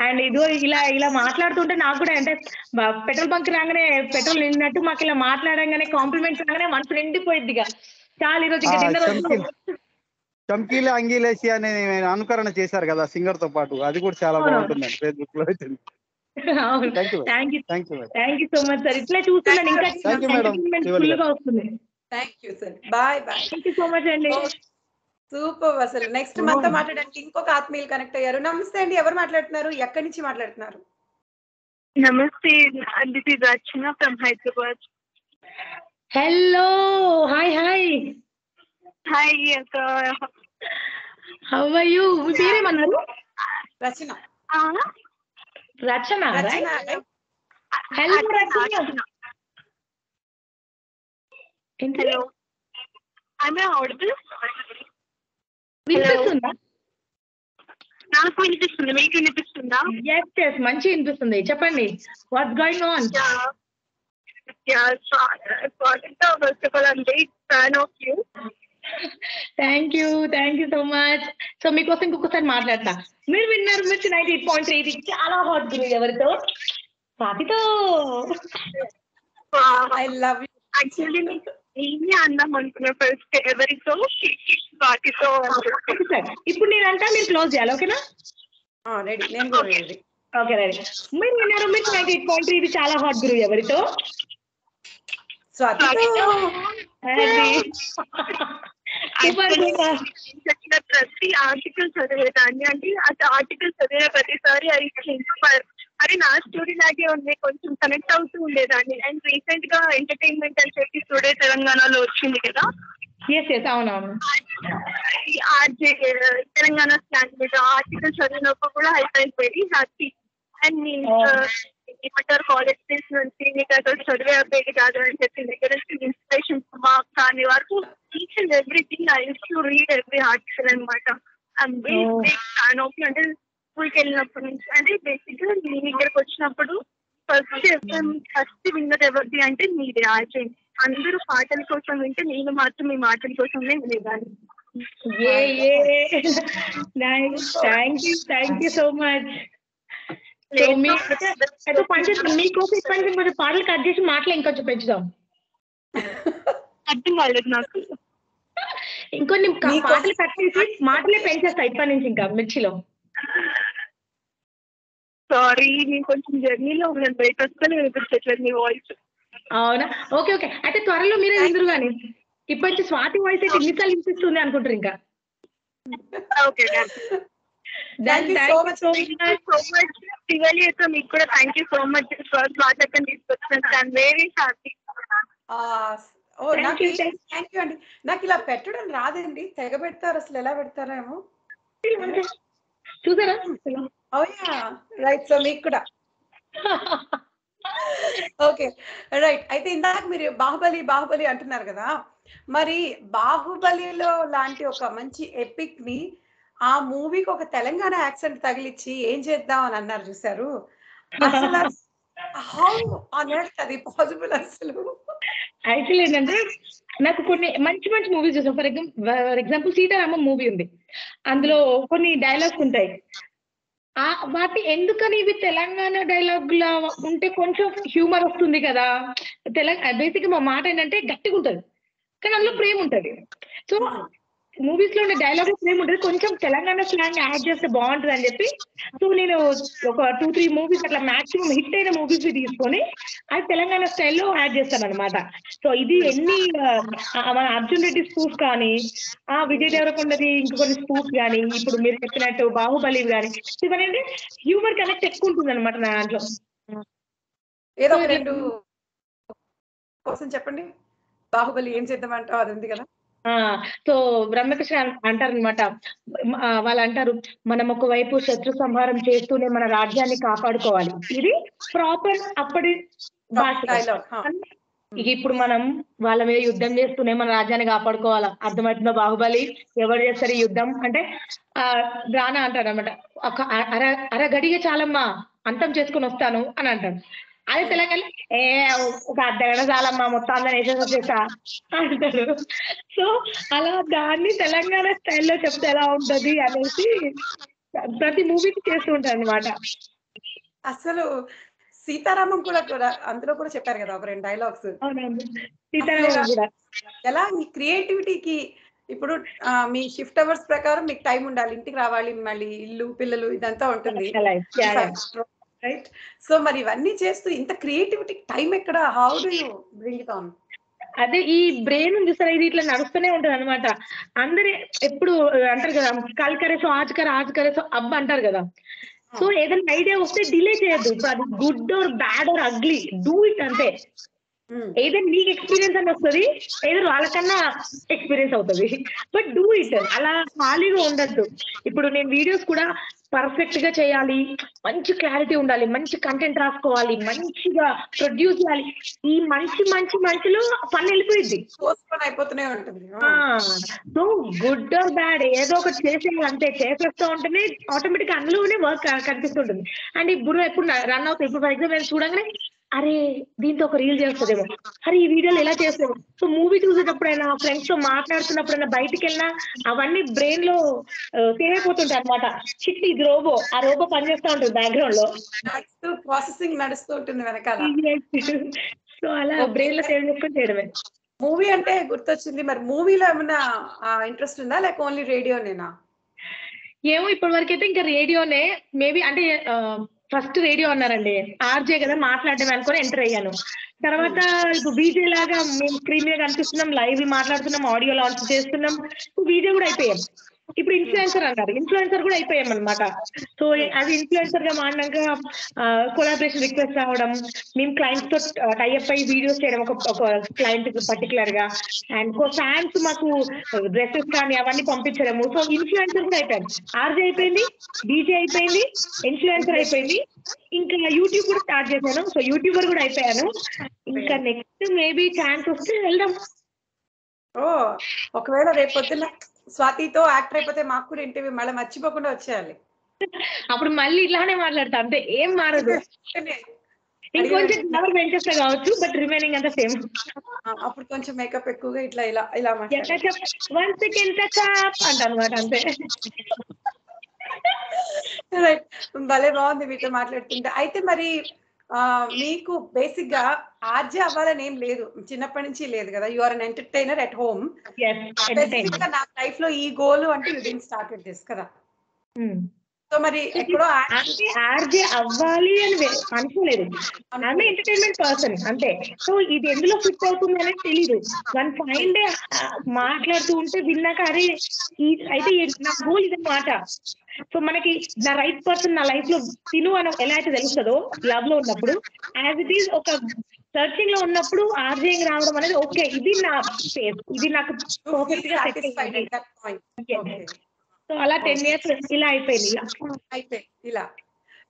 అండ్ ఇదో ఇలా ఇలా మాట్లాడుతుంటే నాకు కూడా అంటే పెట్రోల్ బంక్ రాగానే పెట్రోల్ నిండినట్టు, మాకు ఇలా మాట్లాడంగానే కాంప్లిమెంట్స్ రాగానే మనసు నిండిపోయిద్దిగా. చాలా ఈరోజు చమ్కీలే అంగీలేసి అనే అనుకరణ చేశారు కదా సింగర్ తో పాటు, అది కూడా చాలా బాగుంటుంది ఫేస్బుక్ లో. Thank you so much sir, ఇట్లా చూస్తున్నాను ఇంకా. సూపర్. అసలు నెక్స్ట్ మనతో మాట్లాడడానికి ఇంకొక ఆత్మీయులు కనెక్ట్ అయ్యారు. నమస్తే అండి, ఎవరు మాట్లాడుతున్నారు, ఎక్కడి నుంచి మాట్లాడుతున్నారు? నమస్తే, this is Archana from Hyderabad. Hello hi hi hi అక్క, హౌ ఆర్ యు? మీరేమన్నారు? Rachana. Rachana, right? Hello, Rachana. Hello. Am I audible? Hello. Yes, yes. Manchi inpistundi. Cheppandi. What's going on? Yeah. First of all, I'm very fan of you. Thank you so much. So మీకోసం ఇంకొకసారి మాట్లాడతా. మీరు విన్నారు మిర్చి 98.3. చాలా హాట్ గివ్ ఎవరితో స్వాతితో. I love you. Actually, నేనే అన్నాం అనుకున్నా ఫస్ట్ ఎవరితో స్వాతితో. ఇప్పుడు నేనంట మీరు క్లోజ్ చేయాలి ఓకేనా? రెడీ నేను కూడా రెడీ. Okay ready. మీరు విన్నారు మిర్చి 98.3. ఇది చాలా హాట్ గివ్ ఎవరితో స్వాతితో. ప్రతి ఆర్టికల్ చదివేదాన్ని అండి. ఆర్టికల్ చదివిన ప్రతిసారి అది నా స్టోరీ లాగే ఉంది, కొంచెం కనెక్ట్ అవుతూ ఉండేదాన్ని. అండ్ రీసెంట్ గా ఎంటర్టైన్మెంట్ అని చెప్పి టుడే తెలంగాణలో వచ్చింది కదా, ఆర్జే తెలంగాణ స్లాంగ్ మీద ఆర్టికల్ చదివినప్పుడు కూడా I feel very happy. And ఏమంటారు కాలేజ్ డేస్ నుంచి నీకు అసలు చదివే అబ్బాయి కాదు అని చెప్పి దగ్గర నుంచి ఇన్స్పిరేషన్ మా కానీ వరకు each and everything I use to read every article అనమాట. అంటే స్కూల్కి వెళ్ళినప్పటి నుంచి అంటే బేసిక్ గా మీ దగ్గరకు వచ్చినప్పుడు ఫస్ట్ విన్నది ఎవరిది అంటే మీదే. ఆర్జే అందరూ పాటల కోసం వింటే నేను మాత్రం మీ మాటల కోసమే వినేదాన్ని. Thank you so much. మీకోసం ఇప్పటికీ కొంచెం పాటలు కట్ చేసి మాటలు ఇంకొంచెం పెంచుదాం. అర్థం కాలేదు నాకు. ఇంకొన్ని పాటలు కట్ చేసి మాటలే పెంచేస్తా ఇప్పటి నుంచి ఇంకా మిర్చిలో. సారీ, నేను కొంచెం జర్నీలో ఉన్నాను, బయట వస్తాను వినిపించట్లేదు మీ వాయిస్. అవునా? ఓకే అయితే త్వరలో మీరే విందురు కానీ ఇప్పటి నుంచి స్వాతి వాయిస్ అయితే ఎన్నిసార్లు వినిపిస్తుంది అనుకుంటారు ఇంకా. ఓకే, మీకు కూడా థ్యాంక్ యూ సో మచ్. నాకు ఇలా పెట్టడం రాదండి, తెగ పెడతారు. అసలు ఎలా పెడతారేమో చూసారా? అవునా? రైట్, సో మీకు కూడా ఓకే రైట్. అయితే ఇందాక మీరు బాహుబలి అంటున్నారు కదా, మరి బాహుబలిలో లాంటి ఒక మంచి ఎపిక్ ని ఆ మూవీకి ఒక తెలంగాణ యాక్సెంట్ తగిలిచ్చి ఏం చేద్దాం అని అన్నారు చూసారు. అసలు హౌ ఆన్ ఎర్త్ అది పాసిబుల్? అసలు యాక్చువల్లీ ఏంటంటే నాకు కొన్ని మంచి మంచి మూవీస్ చూసాం. ఫర్ ఎగ్జాంపుల్ సీతారామ మూవీ ఉంది, అందులో కొన్ని డైలాగ్స్ ఉంటాయి. వాటి ఎందుకని ఇవి తెలంగాణ డైలాగ్ లా ఉంటే కొంచెం హ్యూమర్ వస్తుంది కదా. బేసిక్గా మా మాట ఏంటంటే గట్టిగా ఉంటుంది కానీ అందులో ప్రేమ ఉంటుంది. సో మూవీస్ లో ఉండే డైలాగ్ ప్రేమ ఉంటుంది, కొంచెం తెలంగాణ స్లాంగ్ యాడ్ చేస్తే బాగుంటుంది అని చెప్పి సో నేను ఒక 2-3 మూవీస్ అట్లా మాక్సిమం హిట్ అయిన మూవీస్ తీసుకొని అది తెలంగాణ స్టైల్లో యాడ్ చేస్తాను అనమాట. సో ఇది ఎన్ని మన అర్జున్ రెడ్డి స్పూఫ్ కానీ, ఆ విజయ్ దేవరకొండది ఇంకొన్ని స్పూఫ్ కానీ, ఇప్పుడు మీరు చెప్పినట్టు బాహుబలి కానీ, ఇవన్నీ హ్యూమర్ కనెక్ట్ ఎక్కువ ఉంటుంది అనమాట నా దాంట్లో. ఏదో రెండు కోసం చెప్పండి, బాహుబలి ఏం చేద్దామంటావు అది ఉంది కదా. సో బ్రహ్మకృష్ణ అంటారు అనమాట, వాళ్ళు అంటారు మనం ఒకవైపు శత్రు సంహారం చేస్తూనే మన రాజ్యాన్ని కాపాడుకోవాలి. ఇది ప్రాపర్ అప్పటి భాష. ఇప్పుడు మనం వాళ్ళ మీద యుద్ధం చేస్తూనే మన రాజ్యాన్ని కాపాడుకోవాలా, అర్థమవుతుందా బాహుబలి? ఎవరు చేస్తారు ఈ యుద్ధం అంటే రానా అంటాడు అనమాట, అరగడిగా చాలమ్మా అంతం చేసుకుని వస్తాను అని అంటాడు. అదే తెలంగాణ ఏ ఒక అర్ధగడ చాలమ్మా మొత్తం అందరూ వేసేసి వచ్చేసా అంటారు. సో అలా దాన్ని తెలంగాణ స్టైల్లో చెప్తే ఎలా ఉంటది అనేసి ప్రతి మూవీకి చేస్తూ ఉంటారు అనమాట. అసలు సీతారామం కూడా అందులో కూడా చెప్పారు కదా ఒక రెండు డైలాగ్స్. సీతారామం కూడా ఎలా మీ క్రియేటివిటీకి ఇప్పుడు మీ షిఫ్ట్ అవర్స్ ప్రకారం మీకు టైం ఉండాలి, ఇంటికి రావాలి, మళ్ళీ ఇల్లు పిల్లలు ఇదంతా ఉంటుంది రైట్. సో మరి ఇవన్నీ చేస్తూ ఇంత క్రియేటివిటీ టైం ఎక్కడ? How do you bring it on? అదే ఈ బ్రెయిన్ చూసారా, ఇది ఇట్లా నడుస్తూనే ఉంటుంది అనమాట. అందరు ఎప్పుడు అంటారు కదా కల్కరేసో ఆజ్కరేసో అబ్బ అంటారు కదా. సో ఏదైనా ఐడియా వస్తే డిలే చేయద్దు, good or bad or ugly do it అంతే. Either league experience and study, either Alakana experience out of it. But do it. Ala Hali Wonderdu. If you name videos could have perfect chayali, munch clarity on Dali, munch content draft coali, munchiga, produce ali, e munchilo, funnel with so good or bad, Edo could chase and they chase automatic and work consistent. And if Buru run out people for example and Sudangan. Arey, din to real just today. Arey video lela just today. So movie choose it apna friends to maatna to apna bite kelna. Avanne brain lo save po thon tarmata. Chitti robo, a robo panjasta onto background lo. So processing nades to thon vareka. So ala brain lo save nukon thirve. Movie ante gurta chindi mar movie la mana interest na like only radio ne na. Ye mo ipor varke thing radio ne maybe ante. First radio on RJ Gana Martla Devanko enter Yano. Taravata VJ Laga Premier Gantisnum live Martlatunum audio launch system video would I pay. If influencer would I pay Mata. So as influencer collaboration request out meme clients to tie up by video share client to particular and for fans to dresses can Yavani competitor. So influencer would I pay. RJ Penny, DJ Penny, influencer I pay. Inka YouTube could start it, so YouTuber would I pay. Inka next maybe chance of still. Oh, okay. Swati to act right, but they mark could interview Madam Achipakunda Chelly. After Mali Lana Marlatan, the aim Maradu. In concert, never ventures about you, but remaining at the same. After concert, make up a cookate Laila. Once again, touch up and done what I'm saying. Right, Balevon, the Vita Martlet. I think Marie Miku Basica Aja Vala name Chinapanchi Leda. You are an entertainer at home. Yes. Life lo e goal until you didn't started this. So Marie RJ Avali and Anthony. I'm an entertainment person. So it ended up with Teledu. One fine day Martla Tunte Villa Kari I think it's goal is a matter. So manaki the right person na life lo tinu ano ela aithe telustado love lo unnappudu as it is oka searching lo unnappudu RJ ing raavadam anedi okay idi na space idi naaku perfect ga set ayyindi that point okay so ala 10 years ila ayipoyindi ila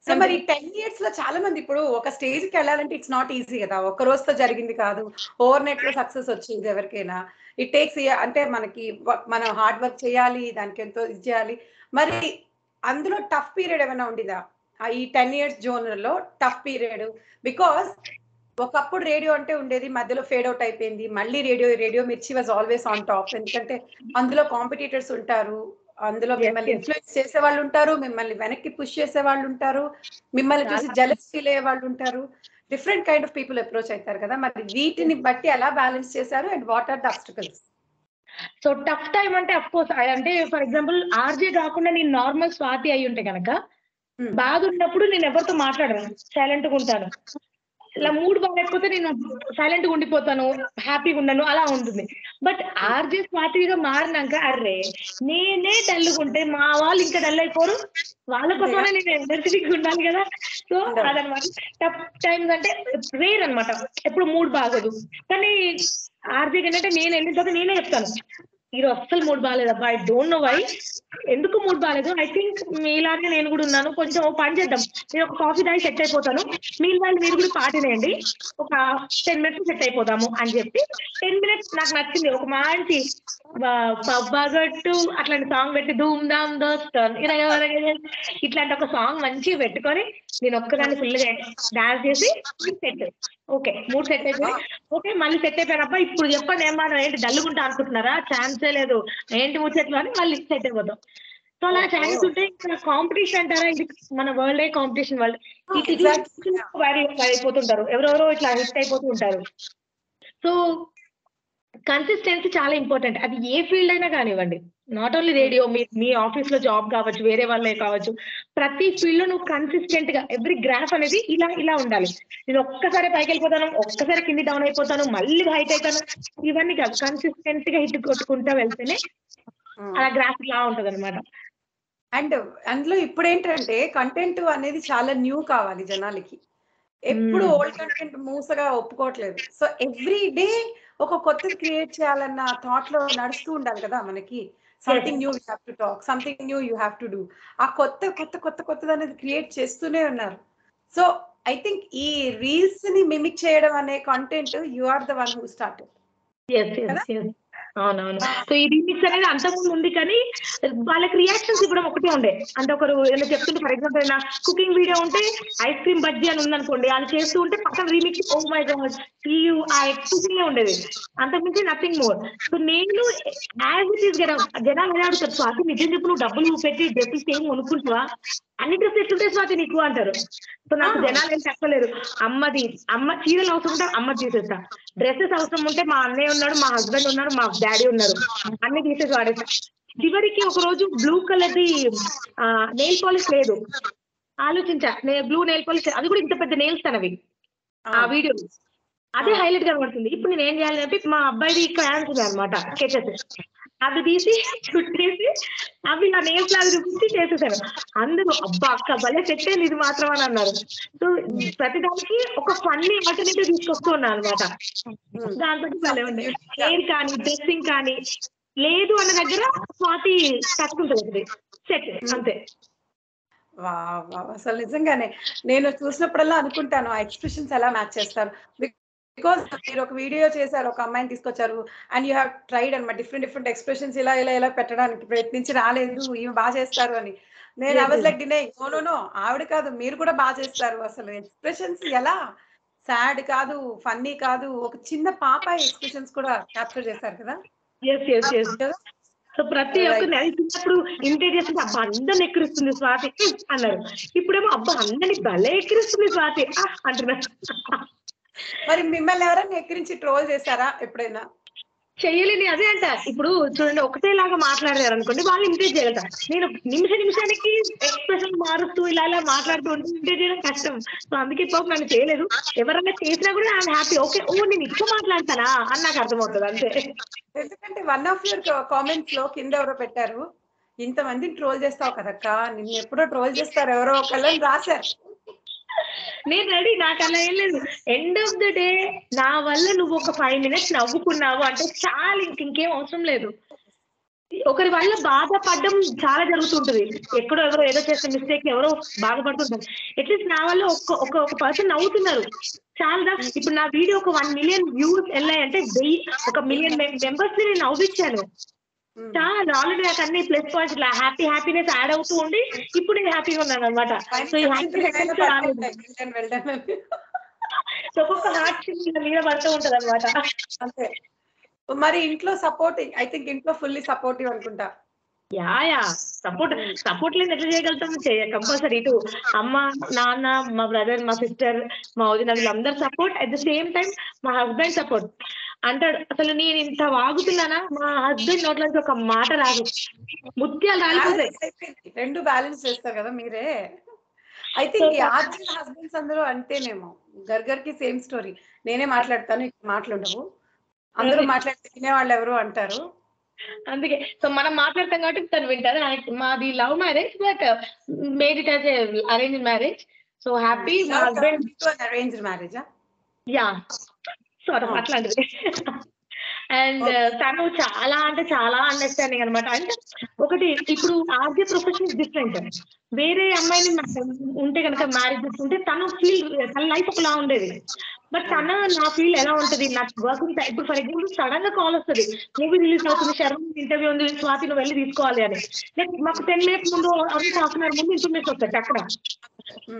so mari 10 years lo chaala mandi ippudu oka stage ki ellalante it's not easy kada oka roju tho jarigindi kaadu overnight lo success ochindi everkaina it takes ante manaki mana hard work cheyali daniki ento id cheyali mari అందులో టఫ్ పీరియడ్ ఏమైనా ఉండిదా ఈ 10 years జోనర్లో టఫ్ పీరియడ్ బికాస్ ఒకప్పుడు రేడియో అంటే ఉండేది మధ్యలో ఫేడ్ అవుట్ అయిపోయింది మళ్ళీ radio Mirchi was always on top ఎందుకంటే అందులో కాంపిటీటర్స్ ఉంటారు అందులో మిమ్మల్ని ఇన్ఫ్లుయెన్స్ చేసే వాళ్ళు ఉంటారు మిమ్మల్ని వెనక్కి పుష్ చేసే వాళ్ళు ఉంటారు మిమ్మల్ని చూసి జెలస్ ఫీల్ అయ్యే వాళ్ళు ఉంటారు different kind of people approach అవుతారు కదా మరి వీటిని బట్టి ఎలా బ్యాలెన్స్ చేశారు and what are the obstacles So tough time ante of course I ante for example RJ gaakunda nee normal Swathi ayi unte ganaka baad unnappudu nenu evartho maatladanu silent ga untanu ila mood bagalekopothe nenu silent ga undipotanu happy ga unnanu ala untundi but RJ Swathi ga maarinanka arre nene dull ga unte maa vaallu inka dull ayiporu vaalla kosame nenu energetic ga undali kada so adanamata tough times ante rare anamata eppudu mood baagadu kani RJ కంటే నేను వెళ్ళిన తర్వాత నేనే చెప్తాను ఈరోజు అస్సలు మూడు బాగాలేదబ్బా ఐ డోంట్ నో వై ఎందుకు మూడు బాగాలేదు ఐ థింక్ మీలాగే నేను కూడా ఉన్నాను కొంచెం పని చేద్దాం నేను ఒక కాఫీ తాగి సెట్ అయిపోతాను మీరు వాళ్ళు మీరు కూడా పాటనేయండి ఒక 10 minutes సెట్ అయిపోదాము అని చెప్పి 10 minutes నాకు నచ్చింది ఒక మంచి పబ్బగట్టు అట్లాంటి సాంగ్ పెట్టి ధూమ్ ధామ్ దోస్తాను ఇట్లాంటి ఒక సాంగ్ మంచిగా పెట్టుకొని నేను ఒక్కదాన్ని ఫుల్ గా డాన్స్ చేసి సెట్ ఓకే 3 సెట్ అయిపోయి ఓకే మళ్ళీ సెట్ అయిపోయినప్ప ఇప్పుడు చెప్పండి ఏమన్నా ఏంటి డల్లుకుంటా అనుకుంటున్నారా ఛాన్సే లేదు ఏంటి ముచ్చట్లు అని మళ్ళీ సెట్ అయిపోతాం సో అలా ఛాన్స్ ఉంటే ఇక్కడ కాంపిటీషన్ అంటారా ఇది మన వరల్డ్ కాంపిటీషన్ వరల్డ్ అయిపోతుంటారు ఎవరెవరో ఇట్లా హిట్ అయిపోతూ ఉంటారు సో కన్సిస్టెన్సీ చాలా ఇంపార్టెంట్ అది ఏ ఫీల్డ్ అయినా కానివ్వండి నాట్ ఓన్లీ రేడియో మీ ఆఫీస్ లో జాబ్ కావచ్చు వేరే వాళ్ళే కావచ్చు ప్రతి ఫీల్డ్ లో నువ్వు కన్సిస్టెంట్ గా ఎవ్రీ గ్రాఫ్ అనేది ఇలా ఇలా ఉండాలి నేను ఒక్కసారి పైకి వెళ్ళిపోతాను ఒక్కసారి కింది డౌన్ అయిపోతాను మళ్ళీ హైట్ అవుతాను ఇవన్నీ కాదు కన్సిస్టెంట్ గా హిట్ కొట్టుకుంటా వెళ్తేనే అలా గ్రాఫ్ ఇలా ఉంటది అనమాట అండ్ అందులో ఇప్పుడు ఏంటంటే కంటెంట్ అనేది చాలా న్యూ కావాలి జనాలకి ఎప్పుడు ఓల్డ్ కంటెంట్ మూసగా ఒప్పుకోవట్లేదు. సో ఎవ్రీ డే ఒక కొత్తది క్రియేట్ చేయాలన్న థాట్ లో నడుస్తూ ఉండాలి కదా మనకి. Something new you have to talk, something new you have to do. ఆ కొత్త కొత్త కొత్త కొత్తది అనేది క్రియేట్ చేస్తూనే ఉన్నారు. సో ఐ థింక్ ఈ రీల్స్ ని మిమిక్ చేయడం అనే content you are the one who started. అవునవును. సో ఈ రీమిక్స్ అనేది అంతకుముందు ఉంది కానీ వాళ్ళకి రియాక్షన్స్ ఇవ్వడం ఒకటే ఉండే. అంటే ఒకరు ఏమైనా చెప్తుంటే, ఫర్ ఎగ్జాంపుల్ ఏమైనా కుకింగ్ వీడియో ఉంటే ఐస్ క్రీమ్ బజ్జీ అని ఉందనుకోండి, అది చేస్తూ ఉంటే పక్కన రీమిక్స్ ఓ మై గాడ్ ఆ కుకింగ్ ఉండేది, అంతకుమించి నథింగ్ మోర్. సో నేను యాజ్ ఇట్ ఈస్ జనాలు ఎలా అడుగుతారు, స్వాతి నిజం చెప్పు నువ్వు డబ్బులు పెట్టి డ్రెస్సెస్ ఏం కొనుక్కుంటావా, అన్ని డ్రెస్సెస్ ఎట్లుంటాయి స్వాతి నీకు అంటారు. సో నాకు జనాలు ఏం చెప్పలేరు, అమ్మది అమ్మ చీరలు అవసరం ఉంటే అమ్మ తీసేస్తా, డ్రెస్సెస్ అవసరం ఉంటే మా అన్నయ్య ఉన్నాడు, మా హస్బెండ్ ఉన్నారు, మా డాడీ ఉన్నారు, అన్ని తీసేసి వాడేస్తా. చివరికి ఒక రోజు బ్లూ కలర్ది నెయిల్ పాలిష్ లేదు, ఆలోచించా నేను బ్లూ నెయిల్ పాలిష్, అది కూడా ఇంత పెద్ద నెయిల్స్ తనవి ఆ వీడియో, అదే హైలైట్ గా పడుతుంది. ఇప్పుడు నేను ఏం చేయాలని చెప్పి మా అబ్బాయిది క్రాన్స్ ఉంది అనమాట, స్కెచెస్ అవి తీసి చుట్టేసి అవి నా నేమ్స్ లాగా చూపించి చేసేసాను. అందరూ అబ్బా అక్క భలే సెట్ అయింది ఇది మాత్రం అని అన్నారు. సో ప్రతిదానికి ఒక ఫన్నీ ఆల్టర్నేటివ్ తీసుకొస్తూ ఉన్నాను అనమాట. దాన్ని బట్టి భలే ఉండేది. హెయిర్ కానీ డ్రెస్సింగ్ కానీ లేదు అన్న దగ్గర స్వాతి తట్టుకుంటుంది సెట్ అంతే. అసలు నిజంగానే నేను చూసినప్పుడల్లా అనుకుంటాను ఆ ఎక్స్ప్రెషన్స్ ఎలా మ్యాచ్ చేస్తారు. బికాస్ మీరు ఒక వీడియో చేశారు, ఒక అమ్మాయిని తీసుకొచ్చారు అండ్ యూ హ్యావ్ ట్రైడ్ అనమాట డిఫరెంట్ డిఫరెంట్ ఎక్స్ప్రెషన్స్ ఇలా ఇలా ఇలా పెట్టడానికి ప్రయత్నించి రాలేదు ఇవి బాగా చేస్తారు అని. నేను అవజ్ లైక్ డినే నో ఆవిడ కాదు మీరు కూడా బాగా చేస్తారు. అసలు ఎక్స్ప్రెషన్స్ ఎలా సాడ్ కాదు ఫన్నీ కాదు, ఒక చిన్న పాప ఎక్స్ప్రెషన్స్ కూడా క్యాప్చర్ చేశారు కదా. సో ప్రతి ఒక్కరిని అది చిన్నప్పుడు ఇంటేట్ చేస్తుంటే అబ్బా అందరిని ఎక్కిరిస్తుంది స్వాతి అన్నారు, ఇప్పుడేమో అబ్బా అందరినీ భలే ఎక్కిరిస్తుంది స్వాతి అంటున్నారు. మరి మిమ్మల్ని ఎవరైనా ఎక్కిరించి ట్రోల్ చేశారా ఎప్పుడైనా? చెయ్యలేని అదే అంట. ఇప్పుడు చూడండి ఒకటేలాగా మాట్లాడారు అనుకోండి, వాళ్ళు ఇంటేట్ చేయాలంట. నేను నిమిష నిమిషానికి ఎక్స్ప్రెషన్ మారుస్తూ ఇలా ఇలా మాట్లాడుతూ ఉంటే ఇంటేట్ చేయడం కష్టం. సో అందుకే పాపం నన్ను చేయలేదు. ఎవరైనా చేసినా కూడా ఐఎమ్ హ్యాపీ, ఓకే ఓ నేను ఎక్కువ మాట్లాడతానా అని నాకు అర్థమవుతుంది అంతే. ఎందుకంటే వన్ ఆఫ్ యువర్ కామెంట్స్ లో కింద ఎవరో పెట్టారు, ఇంతమందిని ట్రోల్ చేస్తావు కదక్క నిన్ను ఎప్పుడో ట్రోల్ చేస్తారు ఎవరో ఒకళ్ళని రాశారు. నేను రెడీ, నాకు అలా ఏం లేదు. ఎండ్ ఆఫ్ ద డే నా వల్ల నువ్వు ఒక 5 minutes నవ్వుకున్నావు అంటే చాలా, ఇంకేం అవసరం లేదు. ఒకరి వల్ల బాధపడడం చాలా జరుగుతుంటది, ఎక్కడో ఎవరో ఏదో చేసిన మిస్టేక్ ఎవరో బాధపడుతుంటారు. అట్లీస్ట్ నా వల్ల ఒక పర్సన్ నవ్వుతున్నారు చాలా. ఇప్పుడు నా వీడియో ఒక 1 million వ్యూస్ వెళ్ళాయంటే 1 million మెంబర్స్ ని నేను నవ్వించాను చాలా. ఆల్రెడీ నాకు అన్ని ప్లస్ పాయింట్స్ ఇలా హ్యాపీ హ్యాపీనెస్ యాడ్ అవుతూ ఉండి ఇప్పుడు నేను హ్యాపీగా ఉన్నాను అనమాట. ఒక్కొక్క హార్ట్ మీద పడుతూ ఉంటది అనమాట. మరి ఇంట్లో సపోర్ట్, ఐ థింక్ ఇంట్లో ఫుల్లీ సపోర్టివ్ అనుకుంటా. యా సపోర్ట్ లేని ఎట్లా చేయగలుగుతాం? కంపల్సరీ ఇటు అమ్మ నాన్న మా బ్రదర్ మా సిస్టర్ మా వదిన వీళ్ళందరూ support, at the same time మా హస్బెండ్ సపోర్ట్. అంటాడు అసలు నేను ఇంత వాగుతున్నానా, మా హస్బెండ్ నోట్లోంచి ఒక మాట రాదు, ముత్యాలు రాలిపోతాయి. రెండు బ్యాలెన్స్ చేస్తారు కదా మీరే. ఐ థింక్ హస్బెండ్స్ అందరూ అంతేనేమో, గర్గర్కి సేమ్ స్టోరీ. నేనే మాట్లాడతాను ఇక్కడ మాట్లాడవు, అందరూ మాట్లాడితే తినేవాళ్ళు ఎవరు అంటారు. అందుకే సో మనం మాట్లాడతాం కాబట్టి తను వింటారు. మాది love marriage but made it as arranged marriage. So happy మా హస్బెండ్ అరేంజ్డ్ మ్యారేజా యా అట్లాంటిది. అండ్ తను చాలా అంటే చాలా అండర్స్టాండింగ్ అనమాట. అంటే ఒకటి ఇప్పుడు ఆర్జే ప్రొఫెషన్ డిఫరెంట్, వేరే అమ్మాయిని ఉంటే కనుక మ్యారేజ్ చేసుకుంటే తన ఫీల్ తన లైఫ్ ఒకలా ఉండేది, బట్ తన నా ఫీల్ ఎలా ఉంటది, నా వర్క్ ఉంటా. ఇప్పుడు ఫర్ ఎగ్జాంపుల్ సడన్ గా కాల్ వస్తుంది, మూవీ రిలీజ్ అవుతుంది, శర్మ ఇంటర్వ్యూ ఉంది, స్వాతి నువ్వు వెళ్ళి తీసుకోవాలి అని. మాకు 10 minutes ముందు అవి హాఫ్ అవర్ ముందు ఇన్ఫర్మేషన్ వస్తాయి. అక్కడ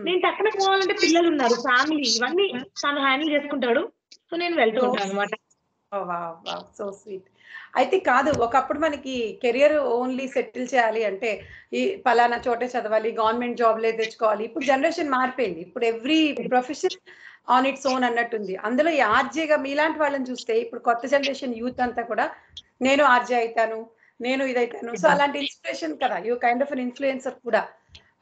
నేను తక్కువ పోవాలంటే పిల్లలు ఉన్నారు, ఫ్యామిలీ, ఇవన్నీ తను హ్యాండిల్ చేసుకుంటాడు. సో నేను వెళ్తూ ఉంటాను అనమాట. So sweet. అయితే కాదు, ఒకప్పుడు మనకి కెరియర్ ఓన్లీ సెటిల్ చేయాలి అంటే ఈ పలానా చోటే చదవాలి, గవర్నమెంట్ జాబ్లే తెచ్చుకోవాలి. ఇప్పుడు జనరేషన్ మారిపోయింది, ఇప్పుడు every profession on its own అన్నట్టుంది. అందులో ఈ ఆర్జేగా మీలాంటి వాళ్ళని చూస్తే ఇప్పుడు కొత్త జనరేషన్ యూత్ అంతా కూడా నేను ఆర్జే అవుతాను, నేను ఇదైతాను. సో అలాంటి ఇన్స్పిరేషన్ కదా, you kind of an influencer కూడా.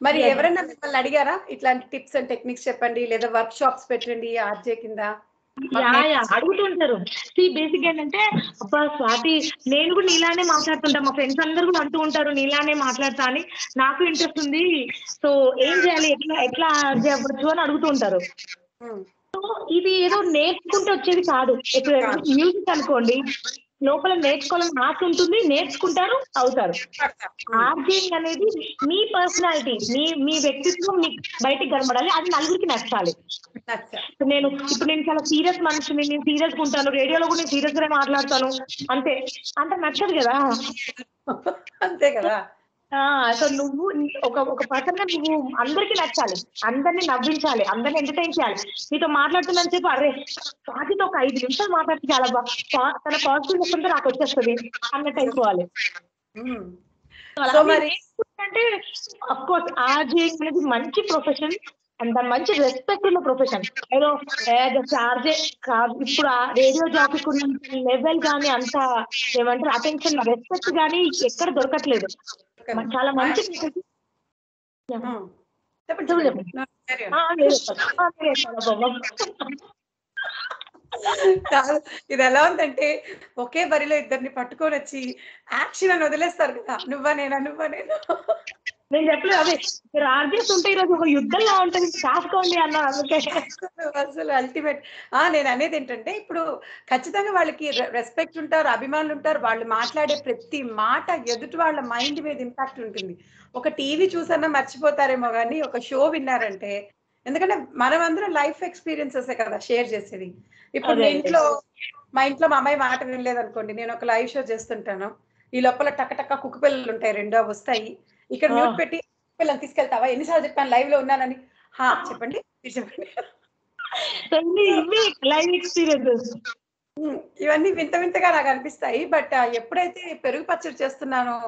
మరి ఎవరైనా మిమ్మల్ని అడిగారా ఇట్లాంటి టిప్స్ అండ్ టెక్నిక్స్ చెప్పండి, లేదా వర్క్ షాప్స్ పెట్టండి ఆర్జే కింద అడుగుతుంటారు? బేసిక్ ఏంటంటే అబ్బా స్వాతి నేను కూడా నీలానే మాట్లాడుతుంటా, మా ఫ్రెండ్స్ అందరు కూడా అంటూ ఉంటారు నీలానే మాట్లాడతా అని, నాకు ఇంట్రెస్ట్ ఉంది. సో ఏం చేయాలి, ఎట్లా అవ్వచ్చు అని అడుగుతూ ఉంటారు. సో ఇది ఏదో నేర్చుకుంటూ వచ్చేది కాదు. ఎప్పుడైనా మ్యూజిక్ అనుకోండి, లోపల నేర్చుకోవాలని ఆశ ఉంటుంది, నేర్చుకుంటారు, అవుతారు. ఆర్జేయింగ్ అనేది మీ పర్సనాలిటీ, మీ వ్యక్తిత్వం మీకు బయటికి కనబడాలి, అది నలుగురికి నచ్చాలి. నేను చాలా సీరియస్ మనిషిని, నేను సీరియస్గా ఉంటాను, రేడియోలో కూడా నేను సీరియస్ గానే మాట్లాడతాను అంతే, అంత నచ్చదు కదా, అంతే కదా. సో నువ్వు ఒక పర్సన్ గా నువ్వు అందరికి నచ్చాలి, అందరినీ నవ్వించాలి, అందరినీ ఎంటర్టైన్ చేయాలి. నీతో మాట్లాడుతుందని చెప్పి అరే వాటితో ఒక 5 నిమిషాలు మాట్లాడితే చాలా బాగా తన పాజిటివ్ వస్తుంటే నాకు వచ్చేస్తుంది అన్నట్టు అయిపోవాలి. అంటే అఫ్కోర్స్ ఆర్జేయింగ్ అనేది మంచి ప్రొఫెషన్, అంత మంచి రెస్పెక్ట్ ఉన్న ప్రొఫెషన్. ఏదో ఆర్జే ఇప్పుడు ఆ రేడియో జాబ్కి ఉన్న లెవెల్ కానీ, అంత ఏమంటారు అటెన్షన్, రెస్పెక్ట్ కానీ ఎక్కడ దొరకట్లేదు. చాలా మంచి ఇది ఎలా ఉందంటే ఒకే బరిలో ఇద్దరిని పట్టుకొని వచ్చి యాక్షన్ అని వదిలేస్తారు కదా, నువ్వా నేను. నేను చెప్పలేదు, అదే మీరు ఆర్జేస్ ఉంటే ఈరోజు ఒక యుద్ధంలా ఉంటుంది, కాసుకోండి అన్న. అందుకే అసలు అల్టిమేట్ నేను అనేది ఏంటంటే, ఇప్పుడు ఖచ్చితంగా వాళ్ళకి రెస్పెక్ట్ ఉంటారు, అభిమానులు ఉంటారు, వాళ్ళు మాట్లాడే ప్రతి మాట ఎదుటి వాళ్ళ మైండ్ మీద ఇంపాక్ట్ ఉంటుంది. ఒక టీవీ చూసన్నా మర్చిపోతారేమో కానీ ఒక షో విన్నారంటే, ఎందుకంటే మనమందరం లైఫ్ ఎక్స్పీరియన్సెస్ కదా షేర్ చేసేది. ఇప్పుడు మా ఇంట్లో మా అమ్మాయి మాట వినలేదు అనుకోండి, నేను ఒక లైవ్ షో చేస్తుంటాను, ఈ లోపల టక్కటక్క కుక్క పిల్లలు ఉంటాయి, 2 వస్తాయి, ఇక్కడ మ్యూట్ పెట్టి పిల్లల్ని తీసుకెళ్తావా, ఎన్నిసార్లు చెప్పాను లైవ్ లో ఉన్నానని, చెప్పండి. ఇవన్నీ వింతగా నాకు అనిపిస్తాయి. బట్ ఎప్పుడైతే పెరుగు పచ్చడి చేస్తున్నానో,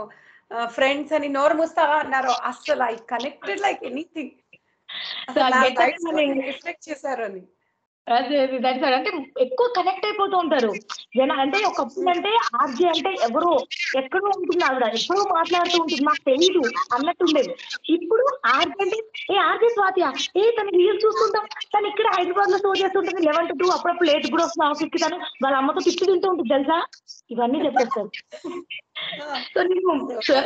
ఫ్రెండ్స్ అని నోరు మూస్తావా అన్నారో, అసలు I connected like anything, reflect చేశారు అని. అంటే ఎక్కువ కనెక్ట్ అయిపోతూ ఉంటారు జన. అంటే ఒకప్పుడు అంటే ఆర్జే అంటే ఎవరో ఎక్కడో ఉంటుంది, ఆవిడ ఎక్కడో మాట్లాడుతూ ఉంటుంది, మాకు తెలీదు అన్నట్టుండేది. ఇప్పుడు ఆర్జే అంటే ఆర్జే స్వాతి, తను రీల్స్ చూస్తుంటాం, తను ఇక్కడ హైదరాబాద్ లో షో చేస్తుంటుంది 11 to 2, అప్పుడప్పుడు లేట్ కూడా వస్తుంది ఆఫీస్కి, తను వాళ్ళ అమ్మతో తిప్పి తింటూ ఉంటుంది తెలుసా, ఇవన్నీ చెప్పేస్తారు. సో నేను